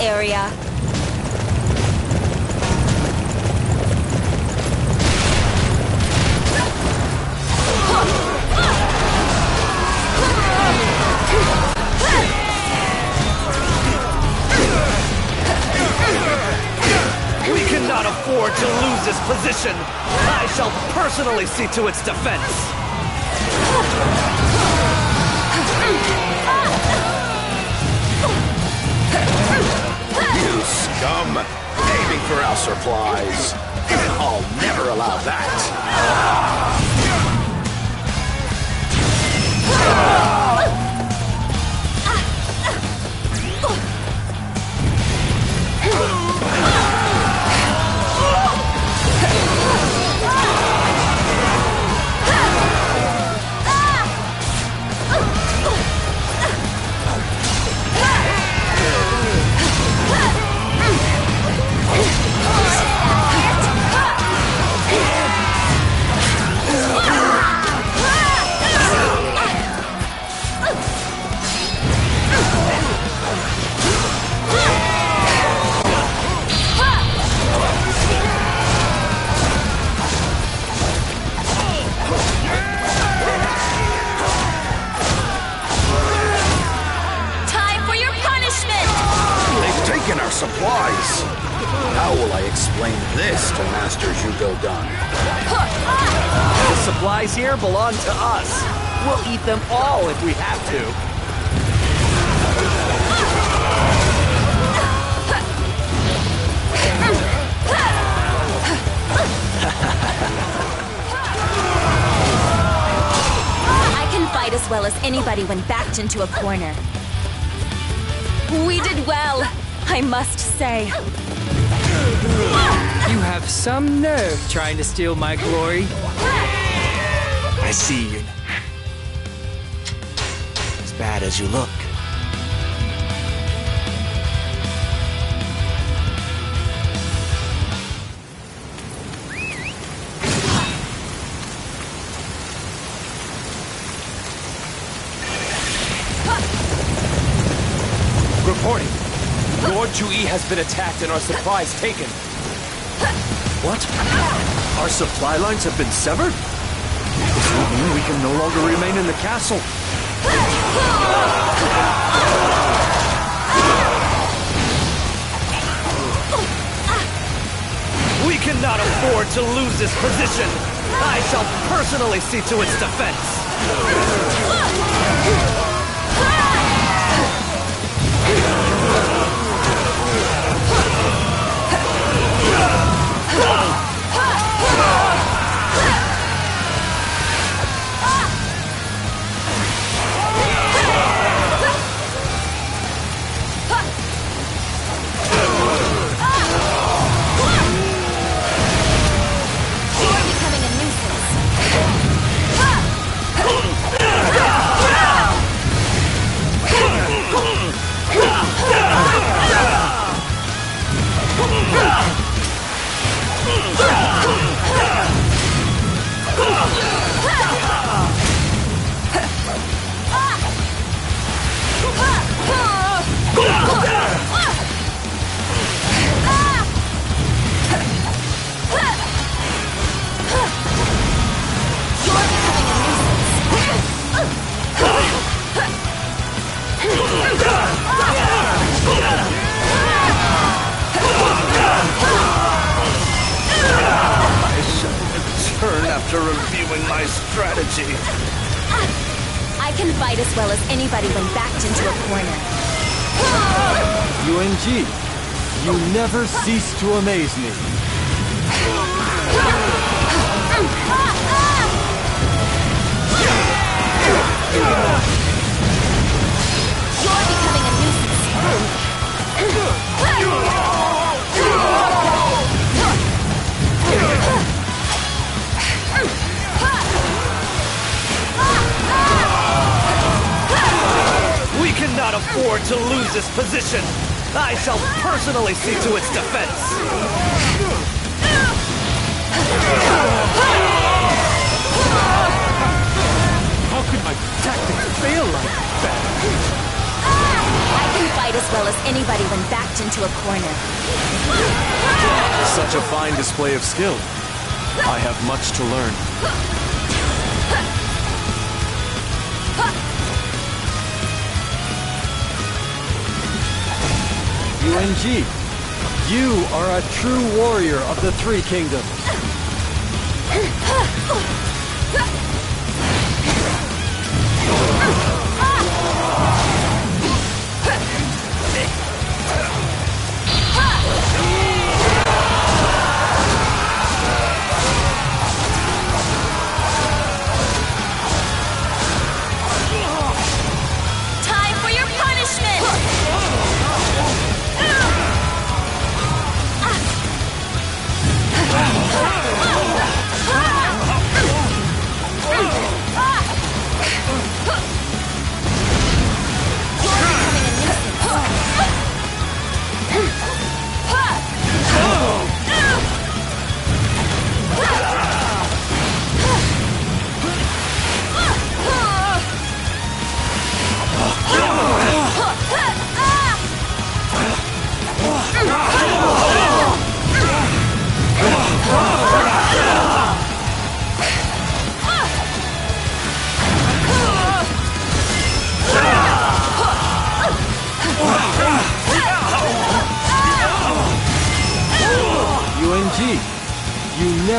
area. We cannot afford to lose this position. I shall personally see to its defense. You scum! Aiming for our supplies! I'll never allow that. Supplies! How will I explain this to Master Zhuge Dan? The supplies here belong to us. We'll eat them all if we have to. I can fight as well as anybody when backed into a corner. We did well! I must say. You have some nerve trying to steal my glory. I see you're as bad as you look. Zhuge has been attacked and our supplies taken. What? Our supply lines have been severed? Does that mean we can no longer remain in the castle? We cannot afford to lose this position. I shall personally see to its defense. Reviewing my strategy. I can fight as well as anybody when backed into a corner. UNG, you never cease to amaze me. You're becoming a nuisance. We cannot afford to lose this position. I shall personally see to its defense. How could my tactics fail like that? I can fight as well as anybody when back backed into a corner. Such a fine display of skill. I have much to learn. Yuanji, you are a true warrior of the Three Kingdoms.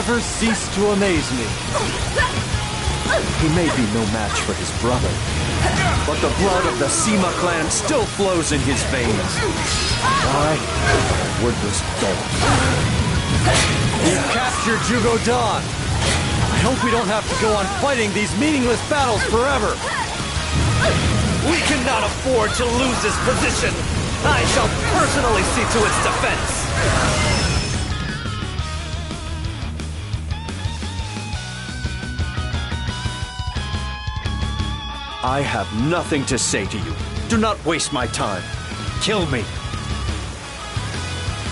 Never cease to amaze me. He may be no match for his brother, but the blood of the Sima clan still flows in his veins. I am a wordless dog. You captured Zhuge Dan. I hope we don't have to go on fighting these meaningless battles forever. We cannot afford to lose this position. I shall personally see to its defense. I have nothing to say to you. Do not waste my time. Kill me.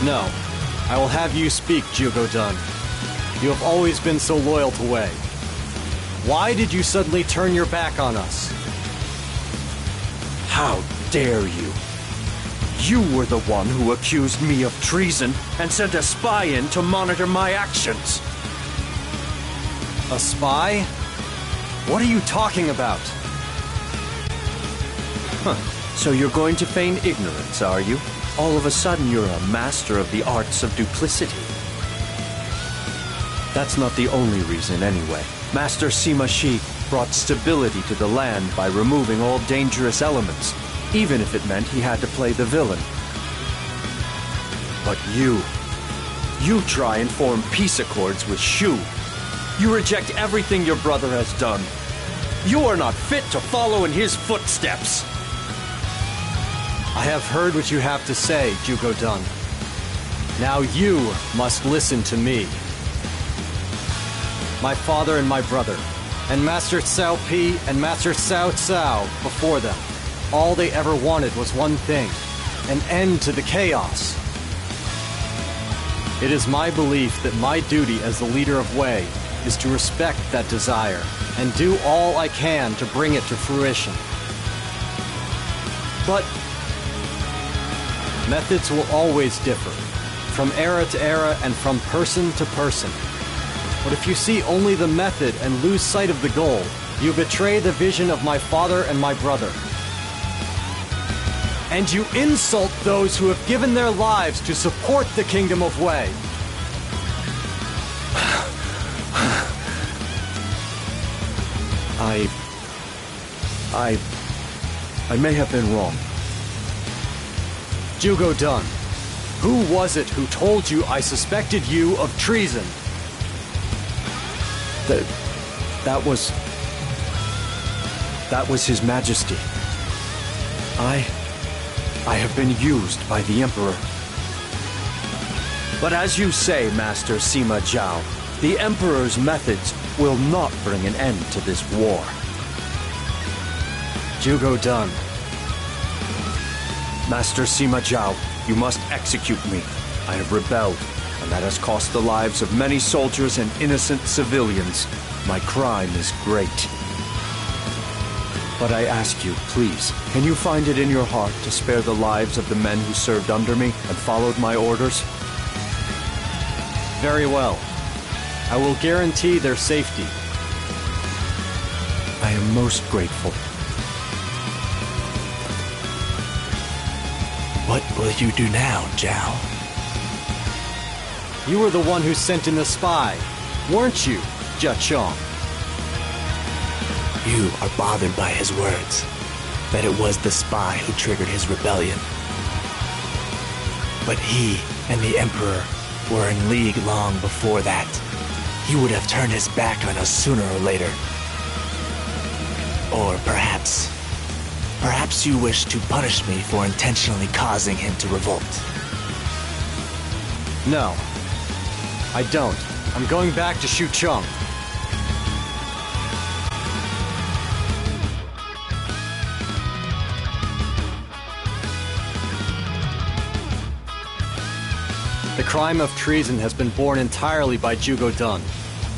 No, I will have you speak, Zhuge Dan. You have always been so loyal to Wei. Why did you suddenly turn your back on us? How dare you? You were the one who accused me of treason and sent a spy in to monitor my actions. A spy? What are you talking about? Huh. So you're going to feign ignorance, are you? All of a sudden you're a master of the arts of duplicity. That's not the only reason anyway. Master Sima Shi brought stability to the land by removing all dangerous elements, even if it meant he had to play the villain. But you try and form peace accords with Shu. You reject everything your brother has done. You are not fit to follow in his footsteps. I have heard what you have to say, Zhuge Dan. Now you must listen to me. My father and my brother, and Master Xiapi and Master Cao Cao before them, all they ever wanted was one thing, an end to the chaos. It is my belief that my duty as the leader of Wei is to respect that desire and do all I can to bring it to fruition. But methods will always differ, from era to era and from person to person. But if you see only the method and lose sight of the goal, you betray the vision of my father and my brother. And you insult those who have given their lives to support the Kingdom of Wei. I may have been wrong. Zhuge Dan, who was it who told you I suspected you of treason? That was His Majesty. I have been used by the Emperor. But as you say, Master Sima Zhao, the Emperor's methods will not bring an end to this war. Zhuge Dan, Master Sima Zhao, you must execute me. I have rebelled, and that has cost the lives of many soldiers and innocent civilians. My crime is great. But I ask you, please, can you find it in your heart to spare the lives of the men who served under me and followed my orders? Very well. I will guarantee their safety. I am most grateful. What will you do now, Zhao? You were the one who sent in the spy, weren't you, Jia Chong? You are bothered by his words, that it was the spy who triggered his rebellion. But he and the Emperor were in league long before that. He would have turned his back on us sooner or later. Or perhaps you wish to punish me for intentionally causing him to revolt. No, I don't. I'm going back to Xuchang. The crime of treason has been borne entirely by Zhuge Dan.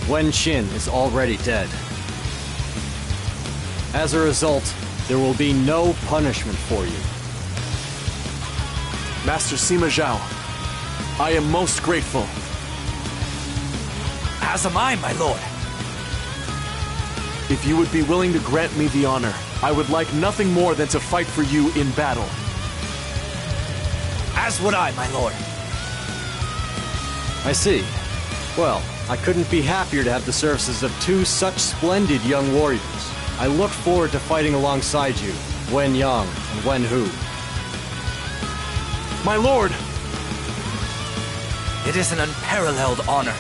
Wen Qin is already dead. As a result, there will be no punishment for you. Master Sima Zhao, I am most grateful. As am I, my lord. If you would be willing to grant me the honor, I would like nothing more than to fight for you in battle. As would I, my lord. I see. Well, I couldn't be happier to have the services of two such splendid young warriors. I look forward to fighting alongside you, Wen Yang and Wen Hu. My lord! It is an unparalleled honor.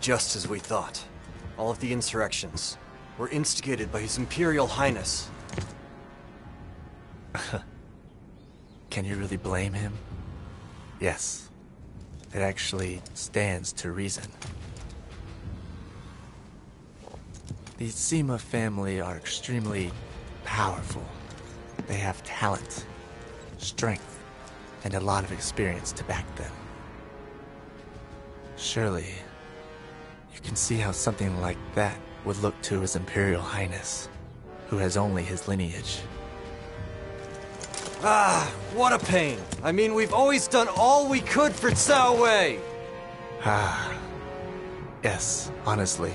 Just as we thought. All of the insurrections were instigated by His Imperial Highness. Can you really blame him? Yes. It actually stands to reason. The Sima family are extremely powerful. They have talent, strength, and a lot of experience to back them. Surely, you can see how something like that would look to His Imperial Highness, who has only his lineage. Ah, what a pain! I mean, we've always done all we could for Cao Wei! Ah, yes, honestly,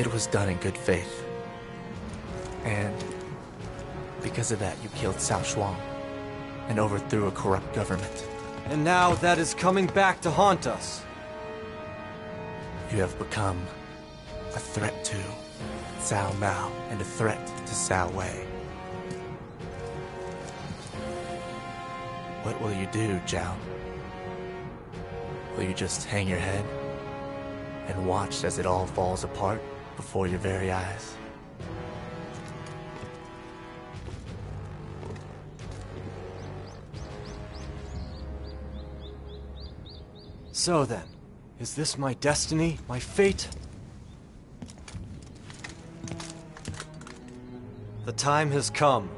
it was done in good faith. And because of that, you killed Xiao Xuan and overthrew a corrupt government. And now that is coming back to haunt us. You have become a threat to Cao Mao and a threat to Cao Wei. What will you do, Zhao? Will you just hang your head and watch as it all falls apart before your very eyes? So then, is this my destiny? My fate? The time has come.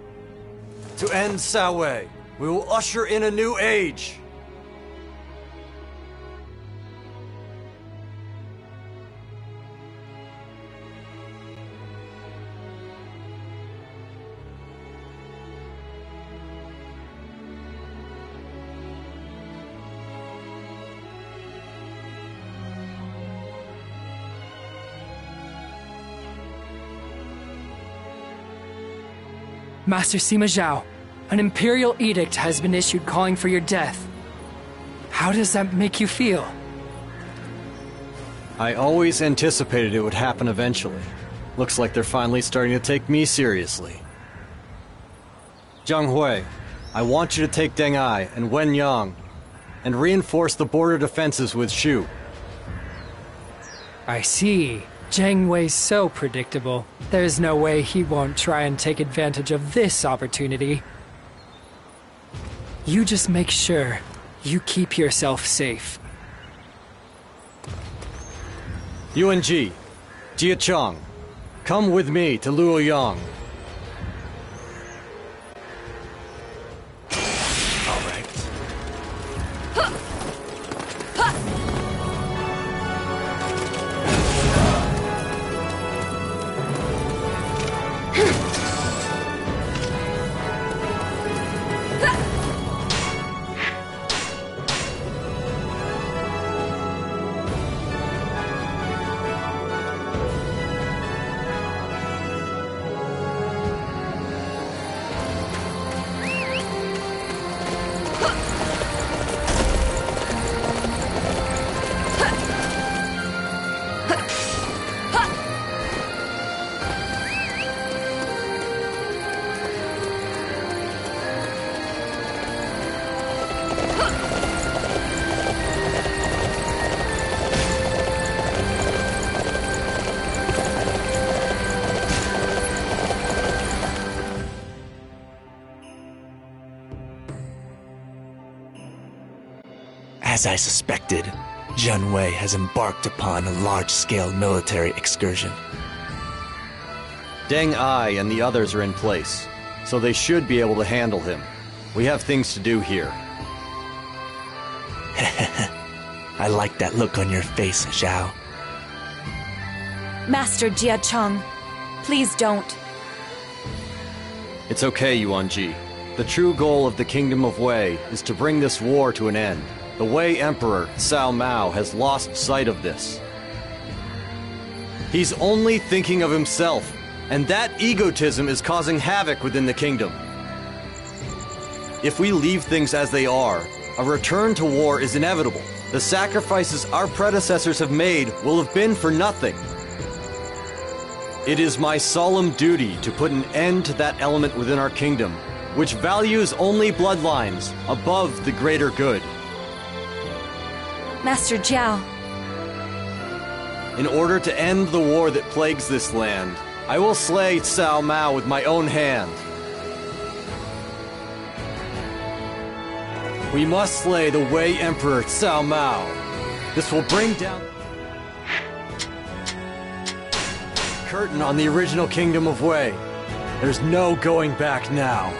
To end Cao Wei, we will usher in a new age! Master Sima Zhao, an imperial edict has been issued calling for your death. How does that make you feel? I always anticipated it would happen eventually. Looks like they're finally starting to take me seriously. Zhang Hui, I want you to take Deng Ai and Wen Yang and reinforce the border defenses with Shu. I see. Jiang Wei's so predictable. There's no way he won't try and take advantage of this opportunity. You just make sure you keep yourself safe. Yuanji, Jia Chong, come with me to Luoyang. As I suspected, Jiang Wei has embarked upon a large-scale military excursion. Deng Ai and the others are in place, so they should be able to handle him. We have things to do here. I like that look on your face, Zhao. Master Jia Chong, please don't. It's okay, Yuanji. The true goal of the Kingdom of Wei is to bring this war to an end. The Wei Emperor, Cao Mao, has lost sight of this. He's only thinking of himself, and that egotism is causing havoc within the kingdom. If we leave things as they are, a return to war is inevitable. The sacrifices our predecessors have made will have been for nothing. It is my solemn duty to put an end to that element within our kingdom, which values only bloodlines above the greater good. Master Zhao. In order to end the war that plagues this land, I will slay Cao Mao with my own hand. We must slay the Wei Emperor Cao Mao. This will bring down the curtain on the original Kingdom of Wei. There's no going back now.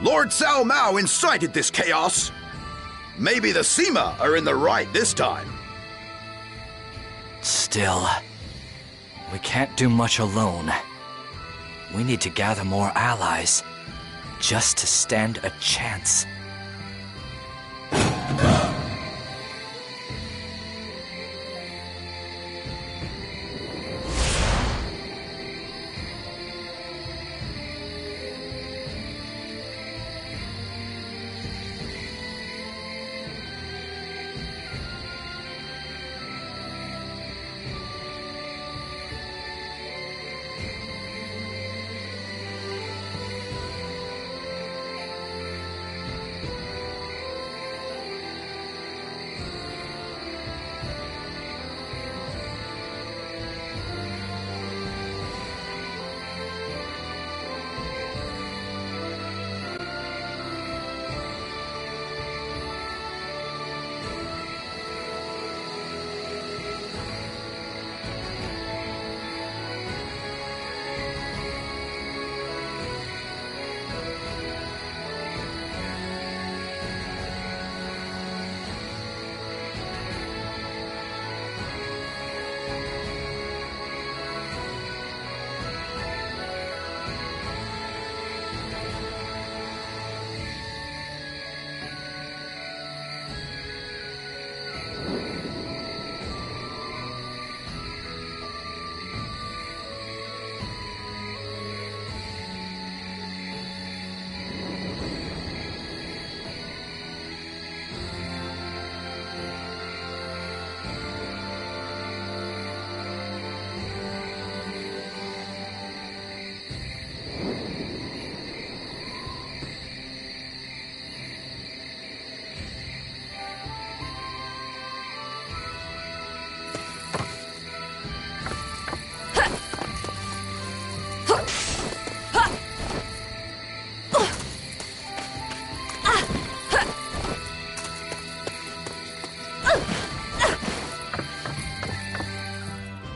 Lord Cao Mao incited this chaos. Maybe the Sima are in the right this time. Still, we can't do much alone. We need to gather more allies, just to stand a chance.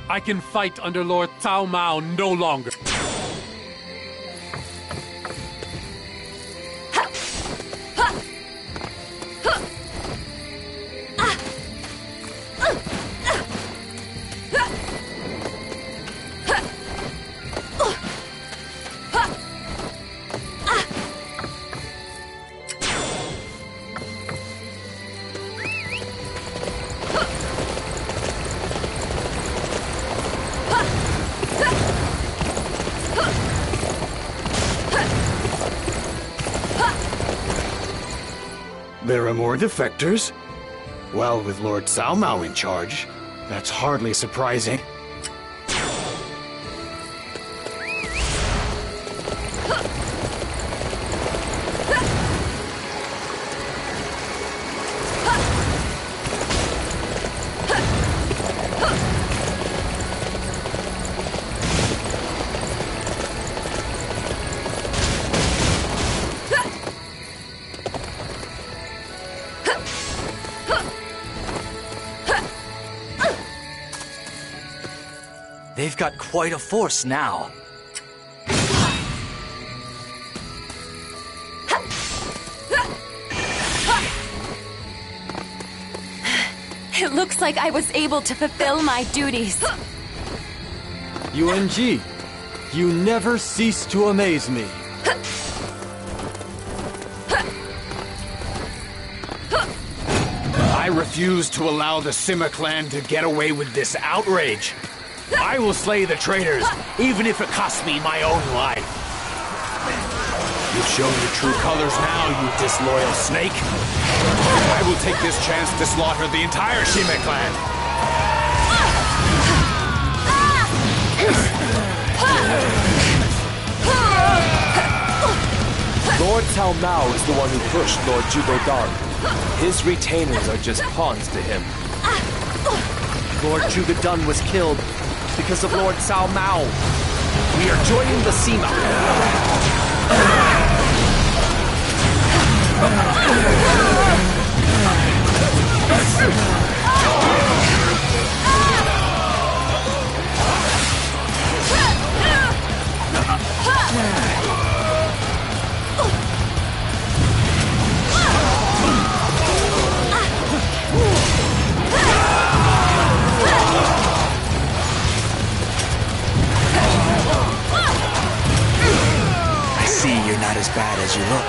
I can fight under Lord Cao Mao no longer. There are more defectors? Well, with Lord Cao Mao in charge, that's hardly surprising. They've got quite a force now. It looks like I was able to fulfill my duties. Yuanji, you never cease to amaze me. I refuse to allow the Sima clan to get away with this outrage. I will slay the traitors, even if it costs me my own life. You've shown your true colors now, you disloyal snake. I will take this chance to slaughter the entire Sima clan. Lord Cao Mao is the one who pushed Lord Zhuge Dan. His retainers are just pawns to him. Lord Zhuge Dan was killed because of Lord Cao Mao. We are joining the Sima. You're not as bad as you look.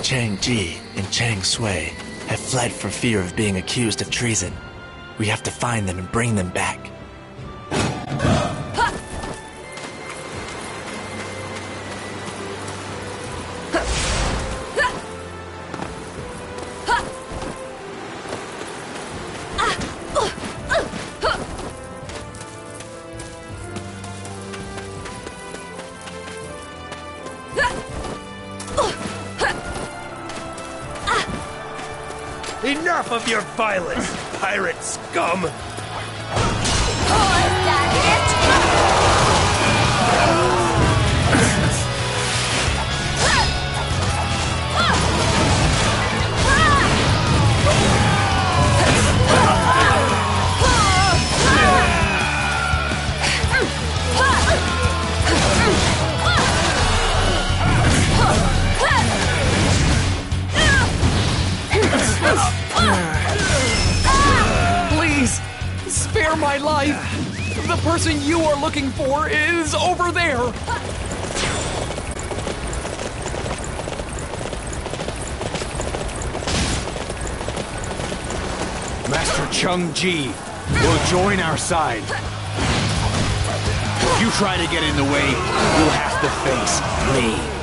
Chang Ji and Chang Sui have fled for fear of being accused of treason. We have to find them and bring them back. Enough of your violence, pirate scum! Oh, is that it? life! The person you are looking for is over there! Master Cheng Ji will join our side. If you try to get in the way, you'll have to face me.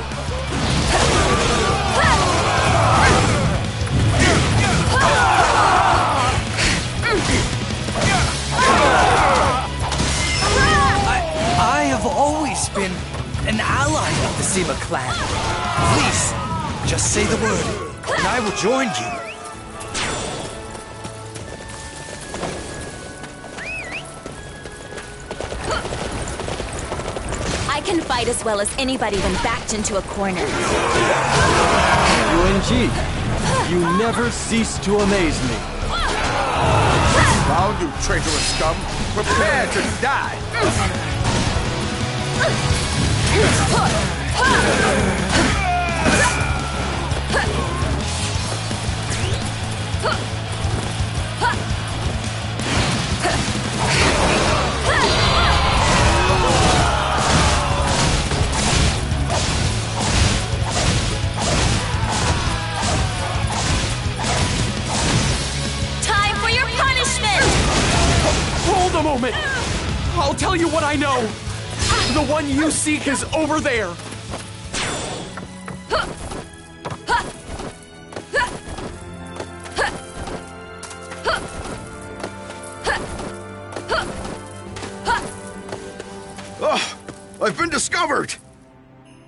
I have always been an ally of the Sima clan. Please, just say the word, and I will join you. Can fight as well as anybody when backed into a corner. Yuanji, you never cease to amaze me. Now, you traitorous scum, prepare to die! A moment. I'll tell you what I know. The one you seek is over there. Oh, I've been discovered.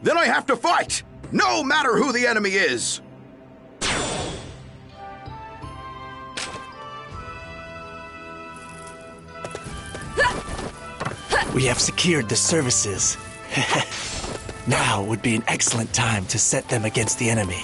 Then I have to fight, no matter who the enemy is. We have secured the services. Now would be an excellent time to set them against the enemy.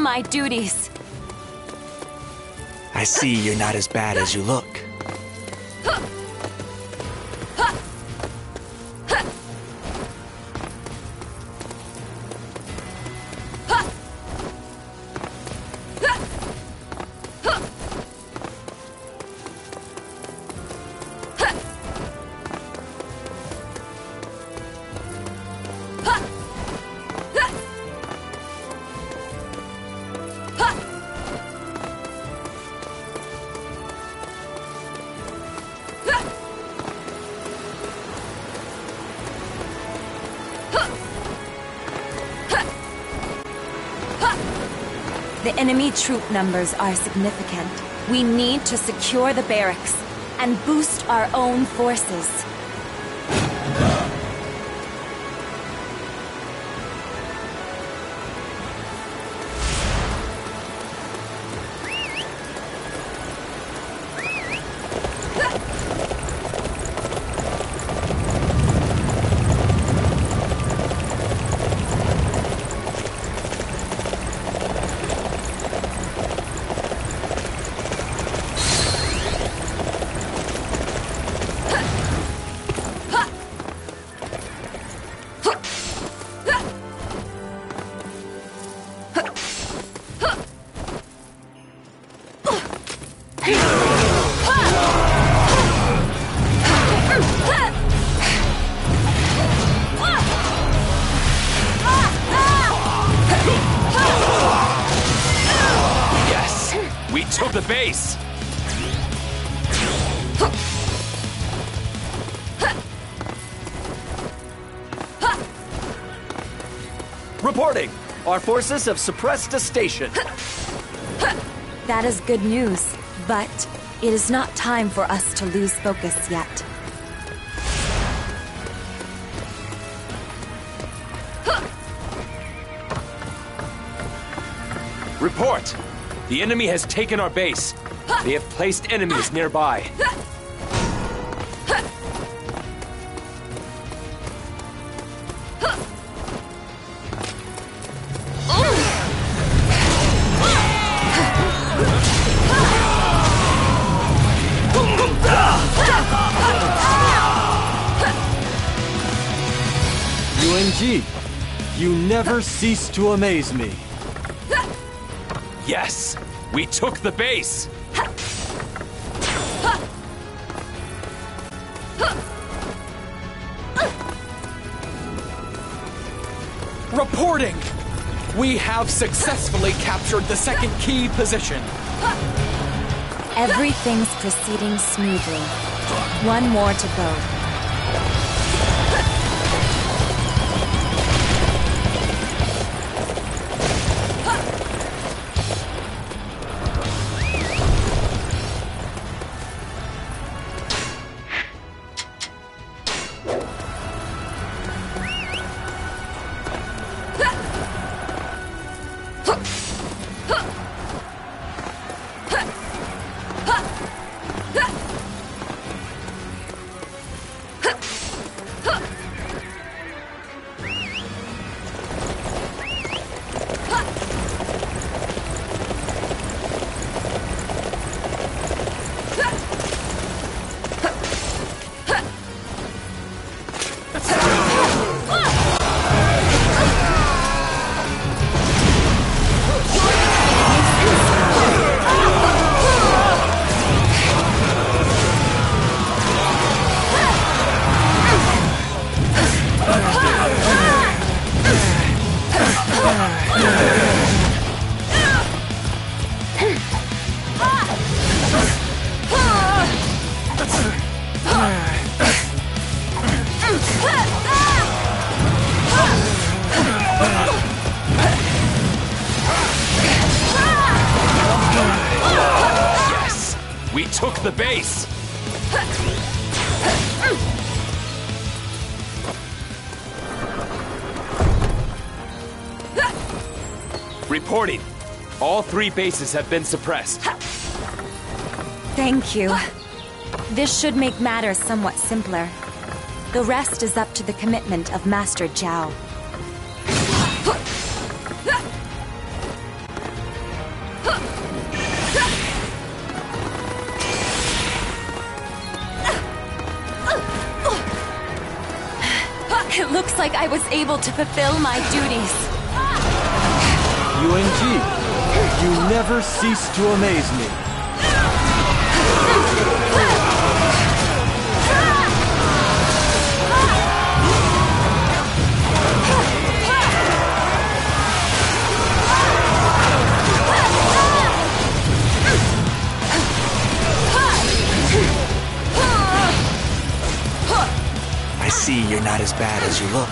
My duties. I see you're not as bad as you look. The enemy troop numbers are significant. We need to secure the barracks and boost our own forces. Reporting! Our forces have suppressed a station. That is good news, but it is not time for us to lose focus yet. Report! The enemy has taken our base. They have placed enemies nearby. Yuanji, you never cease to amaze me. Yes, we took the base. Reporting! We have successfully captured the second key position. Everything's proceeding smoothly. One more to go. Reporting. All three bases have been suppressed. Thank you. This should make matters somewhat simpler. The rest is up to the commitment of Master Zhao. It looks like I was able to fulfill my duties. Yuanji, you never cease to amaze me. I see you're not as bad as you look.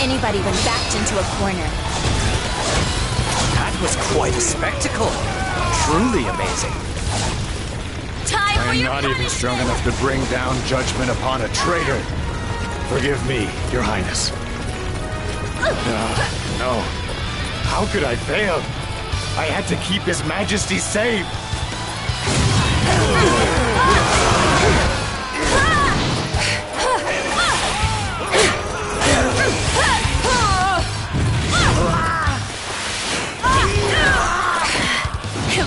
Anybody when backed into a corner. That was quite a spectacle. Truly amazing. Time for your punishment! I'm not even strong enough to bring down judgment upon a traitor. Forgive me, Your Highness. No. How could I fail? I had to keep His Majesty safe.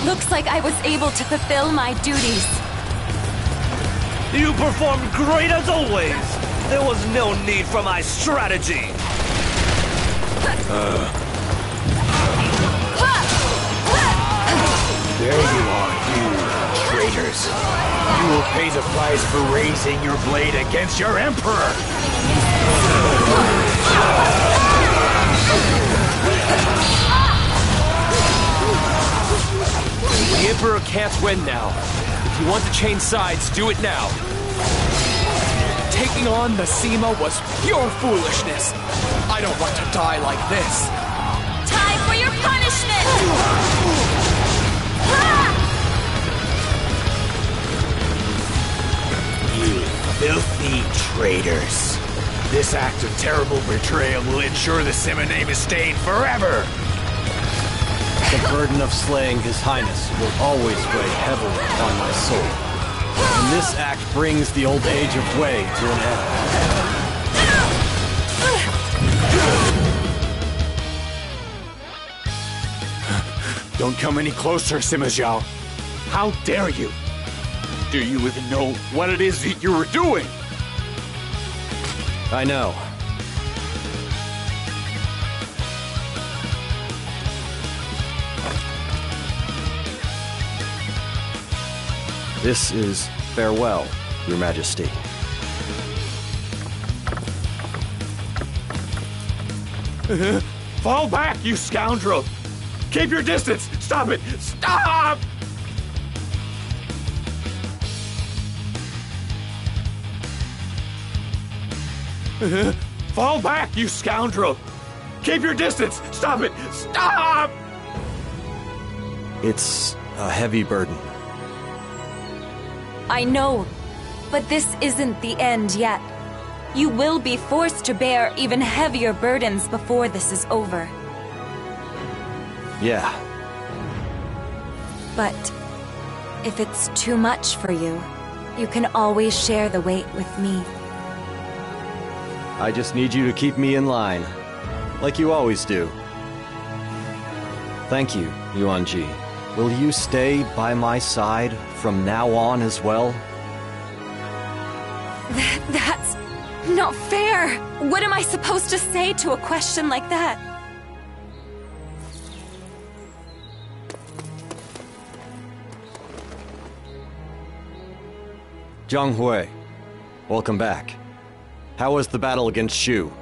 Looks like I was able to fulfill my duties. You performed great as always. There was no need for my strategy. There you are, you traitors. You will pay the price for raising your blade against your emperor. The Emperor can't win now. If you want to change sides, do it now. Taking on the Sima was pure foolishness. I don't want to die like this. Time for your You filthy traitors. This act of terrible betrayal will ensure the Sima name is stained forever. The burden of slaying His Highness will always weigh heavily on my soul. And this act brings the old age of Wei to an end. Don't come any closer, Sima Zhao. How dare you? Do you even know what it is that you were doing? I know. This is farewell, Your Majesty. Fall back, you scoundrel! Keep your distance! Stop it! Stop! Fall back, you scoundrel! Keep your distance! Stop it! Stop! It's a heavy burden. I know, but this isn't the end yet. You will be forced to bear even heavier burdens before this is over. Yeah. But if it's too much for you, you can always share the weight with me. I just need you to keep me in line, like you always do. Thank you, Yuanji. Will you stay by my side from now on as well? That's not fair! What am I supposed to say to a question like that? Zhang Hui, welcome back. How was the battle against Shu?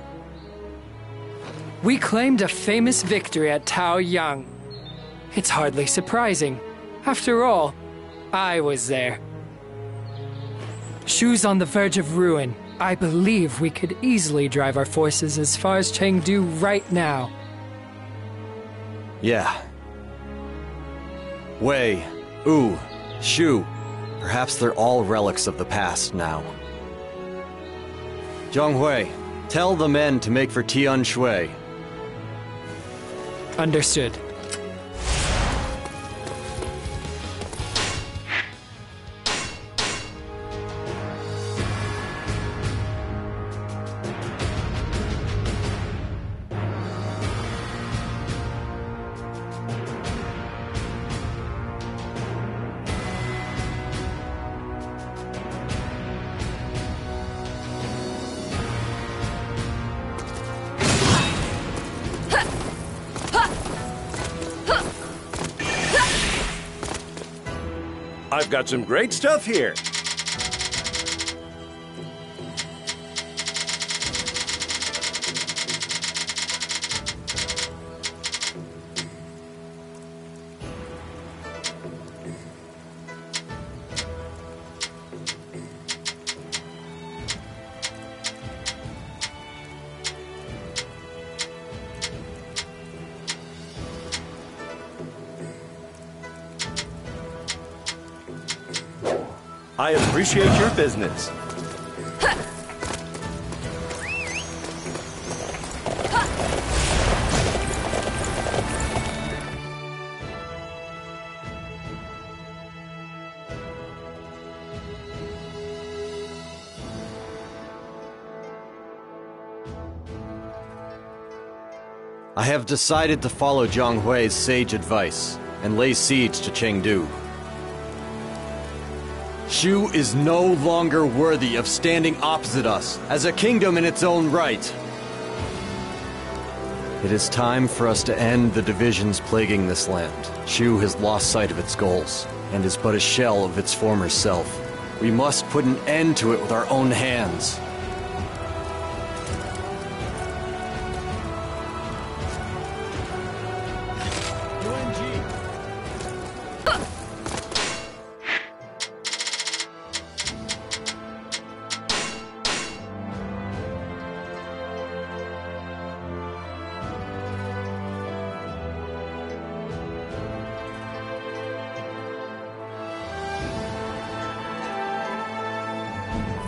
We claimed a famous victory at Taoyang. It's hardly surprising. After all, I was there. Shu's on the verge of ruin. I believe we could easily drive our forces as far as Chengdu right now. Yeah. Wei, Wu, Shu. Perhaps they're all relics of the past now. Zhonghui, tell the men to make for Tian Shui. Understood. I've got some great stuff here. I appreciate your business. I have decided to follow Zhang Hui's sage advice and lay siege to Chengdu. Shu is no longer worthy of standing opposite us as a kingdom in its own right. It is time for us to end the divisions plaguing this land. Shu has lost sight of its goals and is but a shell of its former self. We must put an end to it with our own hands.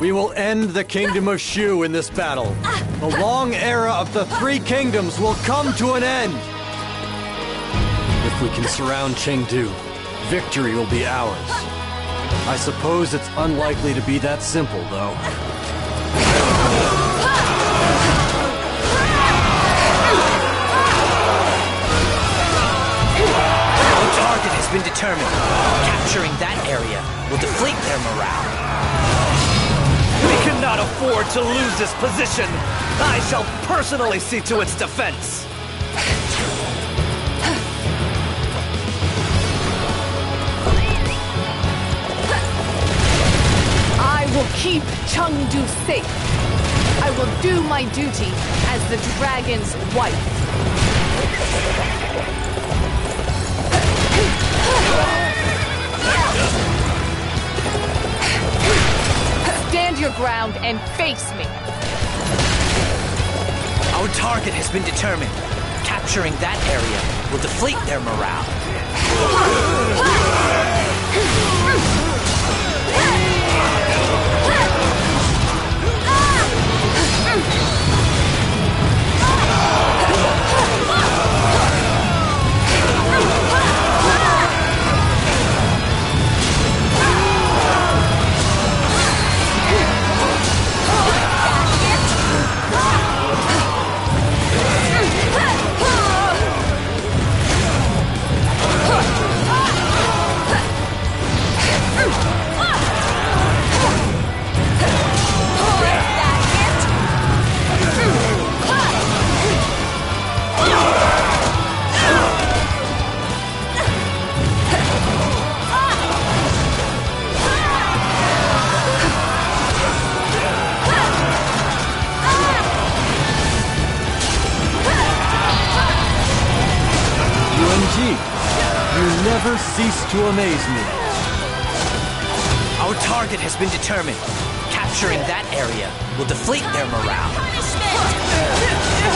We will end the kingdom of Shu in this battle. The long era of the Three Kingdoms will come to an end. If we can surround Chengdu, victory will be ours. I suppose it's unlikely to be that simple, though. The target has been determined. Capturing that area will deflate their morale. We cannot afford to lose this position. I shall personally see to its defense. I will keep Chengdu safe. I will do my duty as the dragon's wife. Stand your ground and face me. Our target has been determined. Capturing that area will deflate their morale. Never cease to amaze me. Our target has been determined. Capturing that area will deflate their morale.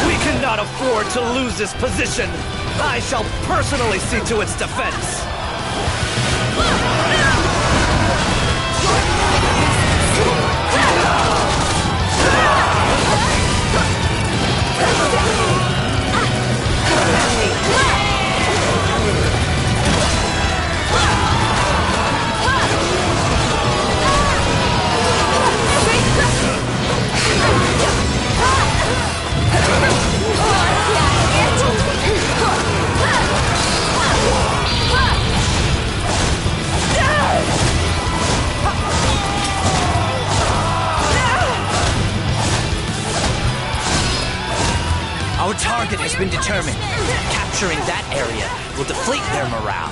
We cannot afford to lose this position. I shall personally see to its defense. Our target has been determined. Capturing that area will deflate their morale.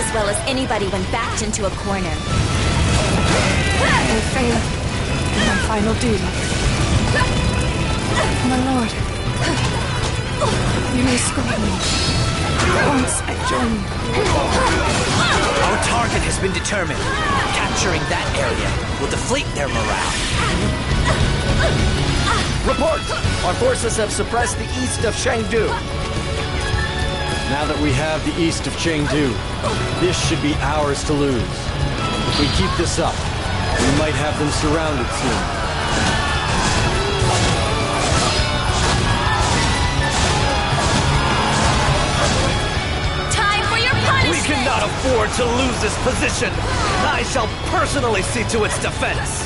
As well as anybody when backed into a corner. I failed in my final duty. My lord, you may scorn me. Once I join you. Our target has been determined. Capturing that area will deflate their morale. Report! Our forces have suppressed the east of Chengdu. Now that we have the east of Chengdu, this should be ours to lose. If we keep this up, we might have them surrounded soon. Time for your punishment! We cannot afford to lose this position. I shall personally see to its defense.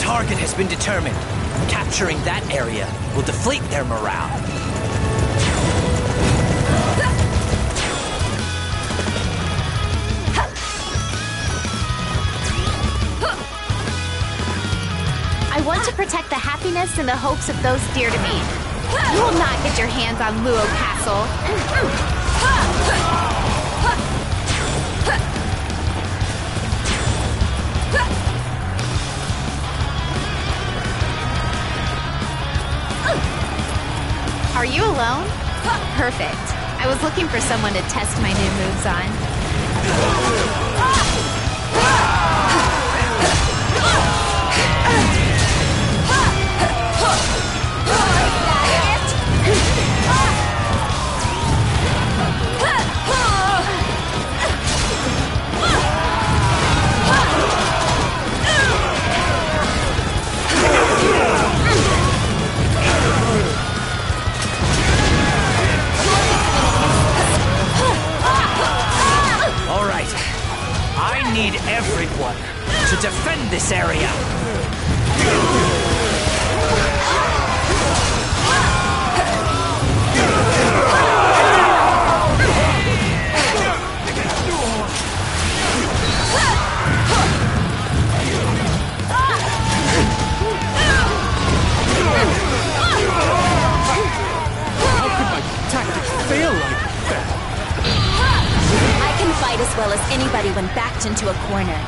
target has been determined. Capturing that area will deflate their morale. I want to protect the happiness and the hopes of those dear to me. You will not get your hands on Luo Castle. Are you alone? Perfect. I was looking for someone to test my new moves on. I need everyone to defend this area. How could my tactics fail like that? Fight as well as anybody when backed into a corner.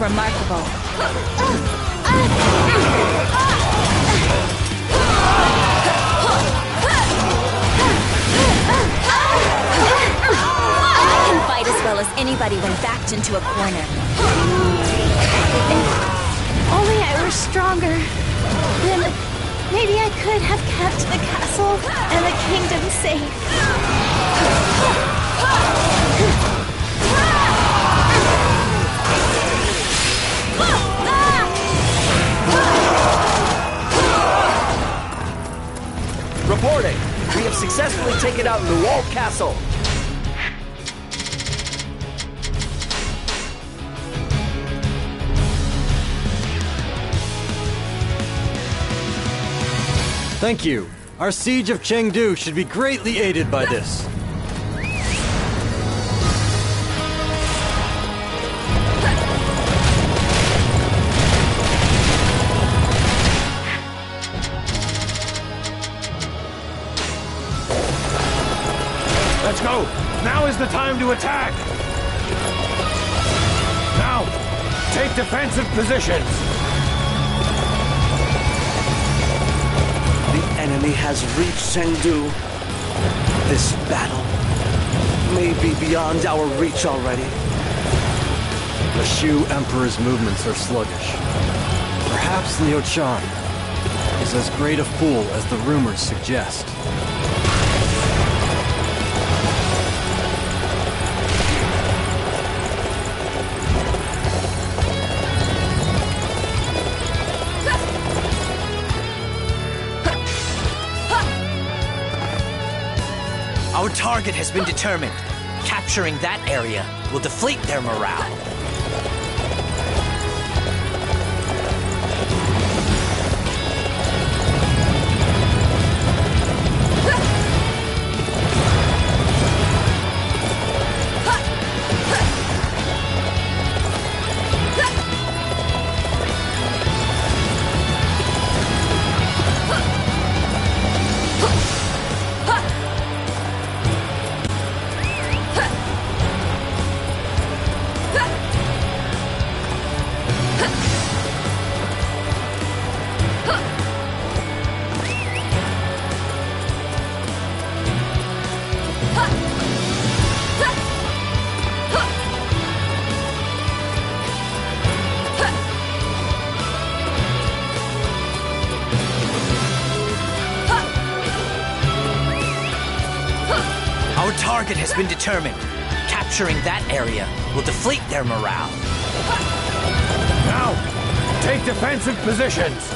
Remarkable. I can fight as well as anybody when backed into a corner. If only I were stronger, then maybe I could have kept the castle and the kingdom safe. Reporting! We have successfully taken out Luoyang Castle! Thank you. Our siege of Chengdu should be greatly aided by this. The time to attack! Now, take defensive positions! The enemy has reached Chengdu. This battle may be beyond our reach already. The Shu Emperor's movements are sluggish. Perhaps Liu Chen is as great a fool as the rumors suggest. Our target has been determined. Capturing that area will deflate their morale. Our target has been determined. Capturing that area will deflate their morale. Now, take defensive positions.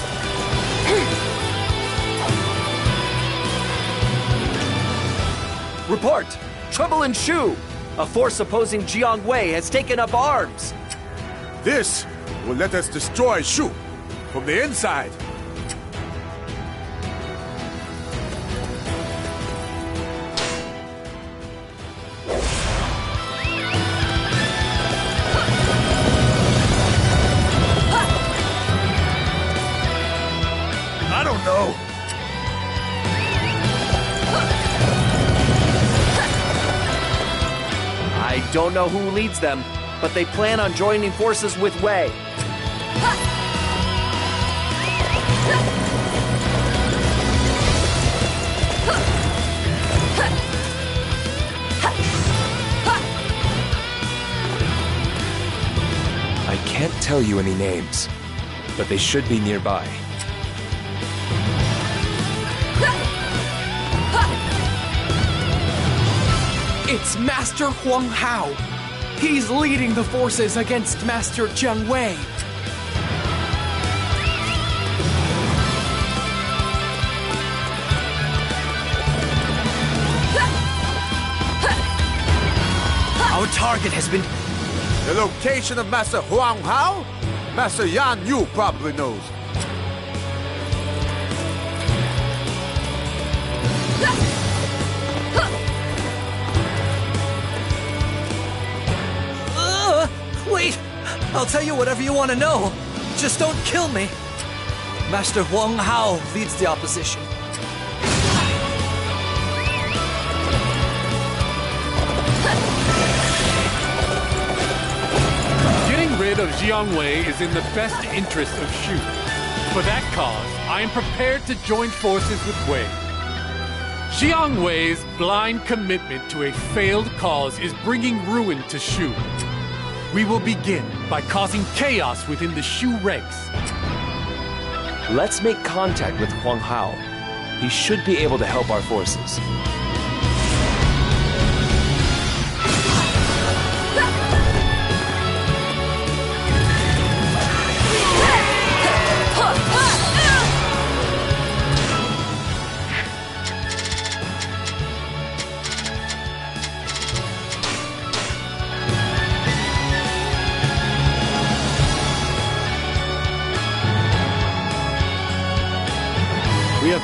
Report! Trouble in Shu! A force opposing Jiang Wei has taken up arms! This will let us destroy Shu from the inside! I don't know! I don't know who leads them, but they plan on joining forces with Wei. I can't tell you any names, but they should be nearby. It's Master Huang Hao. He's leading the forces against Master Jiang Wei. Our target has been... The location of Master Huang Hao? Master Yan Yu probably knows. I'll tell you whatever you want to know. Just don't kill me. Master Huang Hao leads the opposition. Getting rid of Jiang Wei is in the best interest of Shu. For that cause, I am prepared to join forces with Wei. Jiang Wei's blind commitment to a failed cause is bringing ruin to Shu. We will begin by causing chaos within the Shu ranks. Let's make contact with Huang Hao. He should be able to help our forces.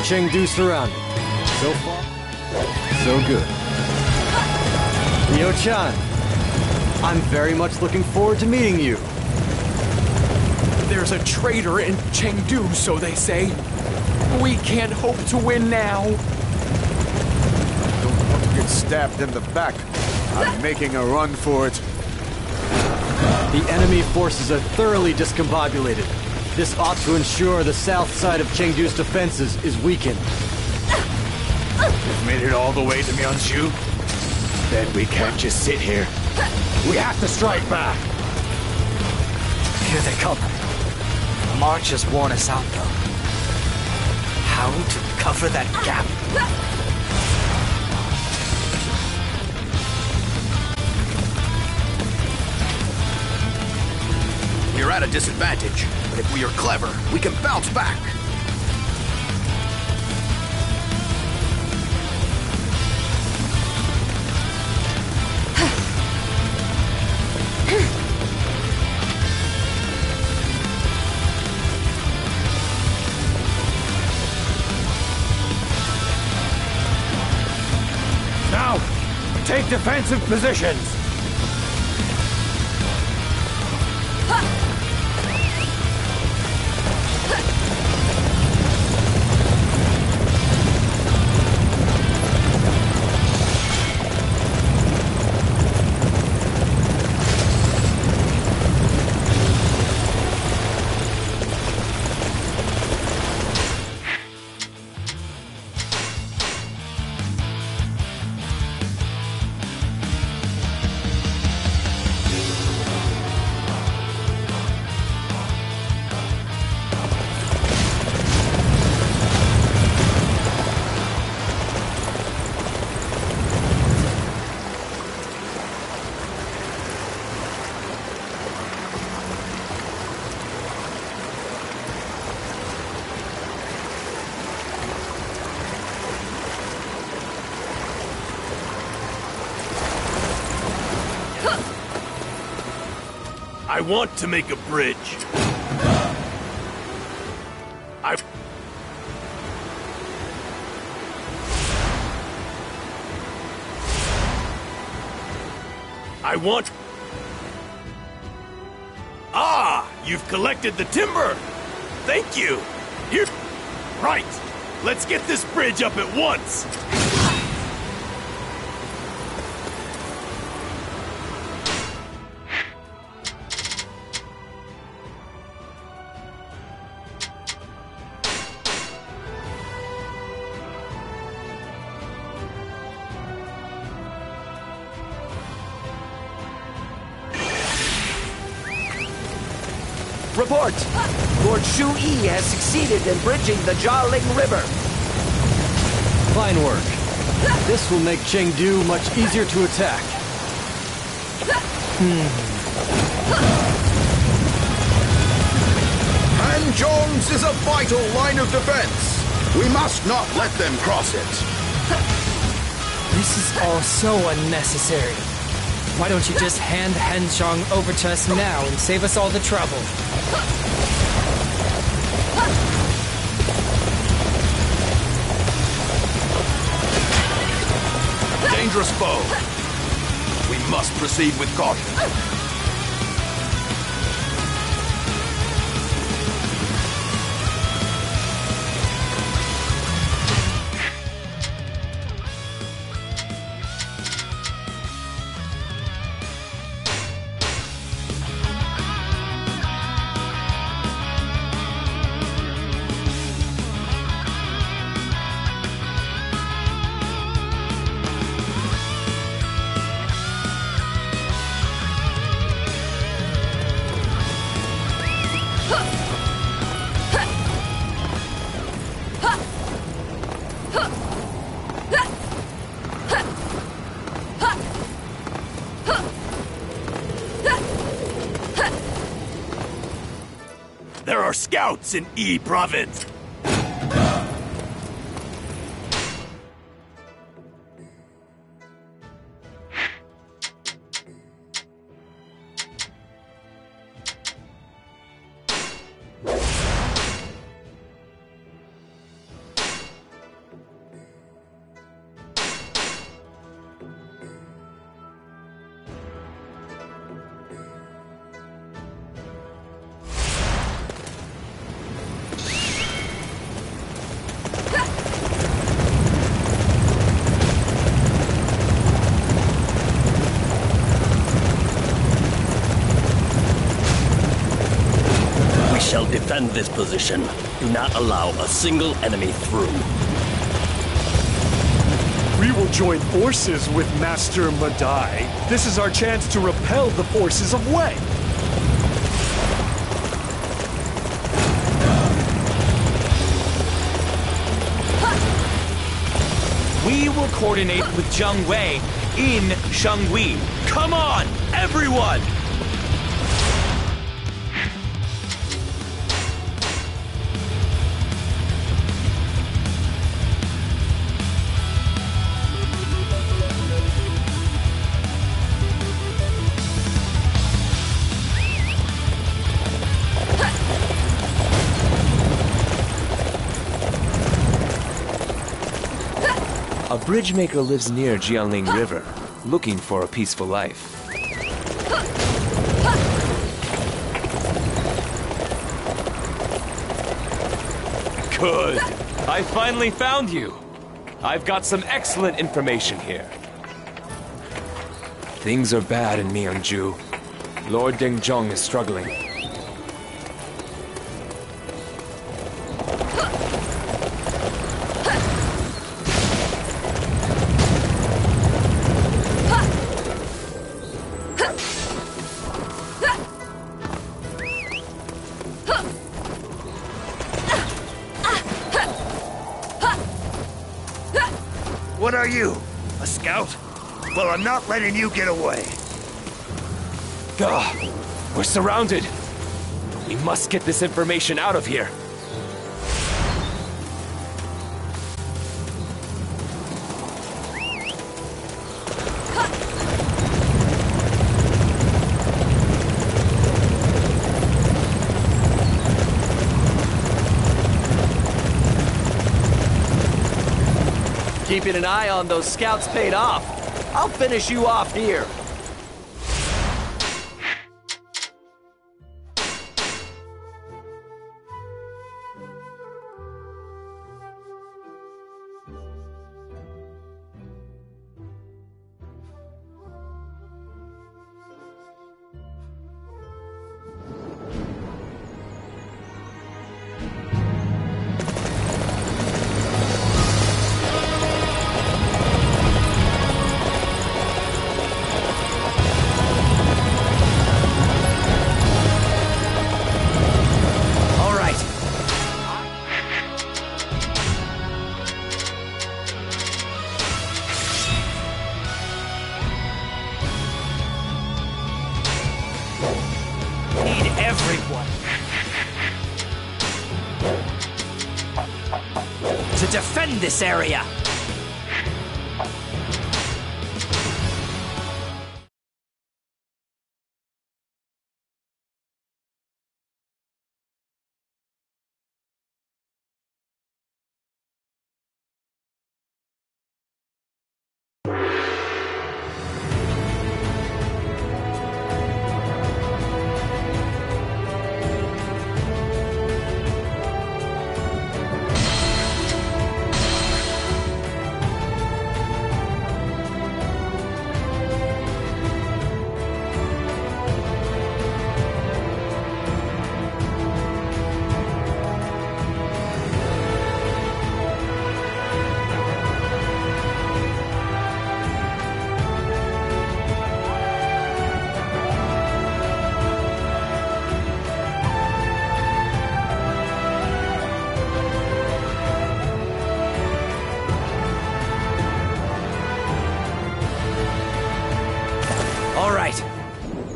Chengdu surrounded. So far, so good. Liu Chen, I'm very much looking forward to meeting you. There's a traitor in Chengdu, so they say. We can't hope to win now. Don't want to get stabbed in the back. I'm making a run for it. The enemy forces are thoroughly discombobulated. This ought to ensure the south side of Chengdu's defenses is weakened. We've made it all the way to Mianzhu. Then we can't just sit here. We have to strike back. Here they come. The march has worn us out, though. How to cover that gap? We're at a disadvantage, but if we are clever, we can bounce back. Now, take defensive positions. I want to make a bridge. I want... Ah! You've collected the timber! Thank you! Here... Right! Let's get this bridge up at once! Report! Lord Shu Yi has succeeded in bridging the Jialing River. Fine work. This will make Chengdu much easier to attack. Hanzhong's is a vital line of defense. We must not let them cross it. This is all so unnecessary. Why don't you just hand Hanzhong over to us now and save us all the trouble? Dangerous foe! We must proceed with caution. There are scouts in Yi province. Defend this position. Do not allow a single enemy through. We will join forces with Master Madai. This is our chance to repel the forces of Wei. We will coordinate with Jiang Wei in Zhonghui. Come on, everyone! The bridgemaker lives near Jiangling River, looking for a peaceful life. Good! I finally found you! I've got some excellent information here. Things are bad in Mianzhu. Lord Dengzhong is struggling. What are you? A scout? Well, I'm not letting you get away. Gah! We're surrounded! We must get this information out of here. Keeping an eye on those scouts paid off. I'll finish you off here. This area.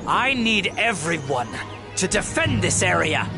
I need everyone to defend this area.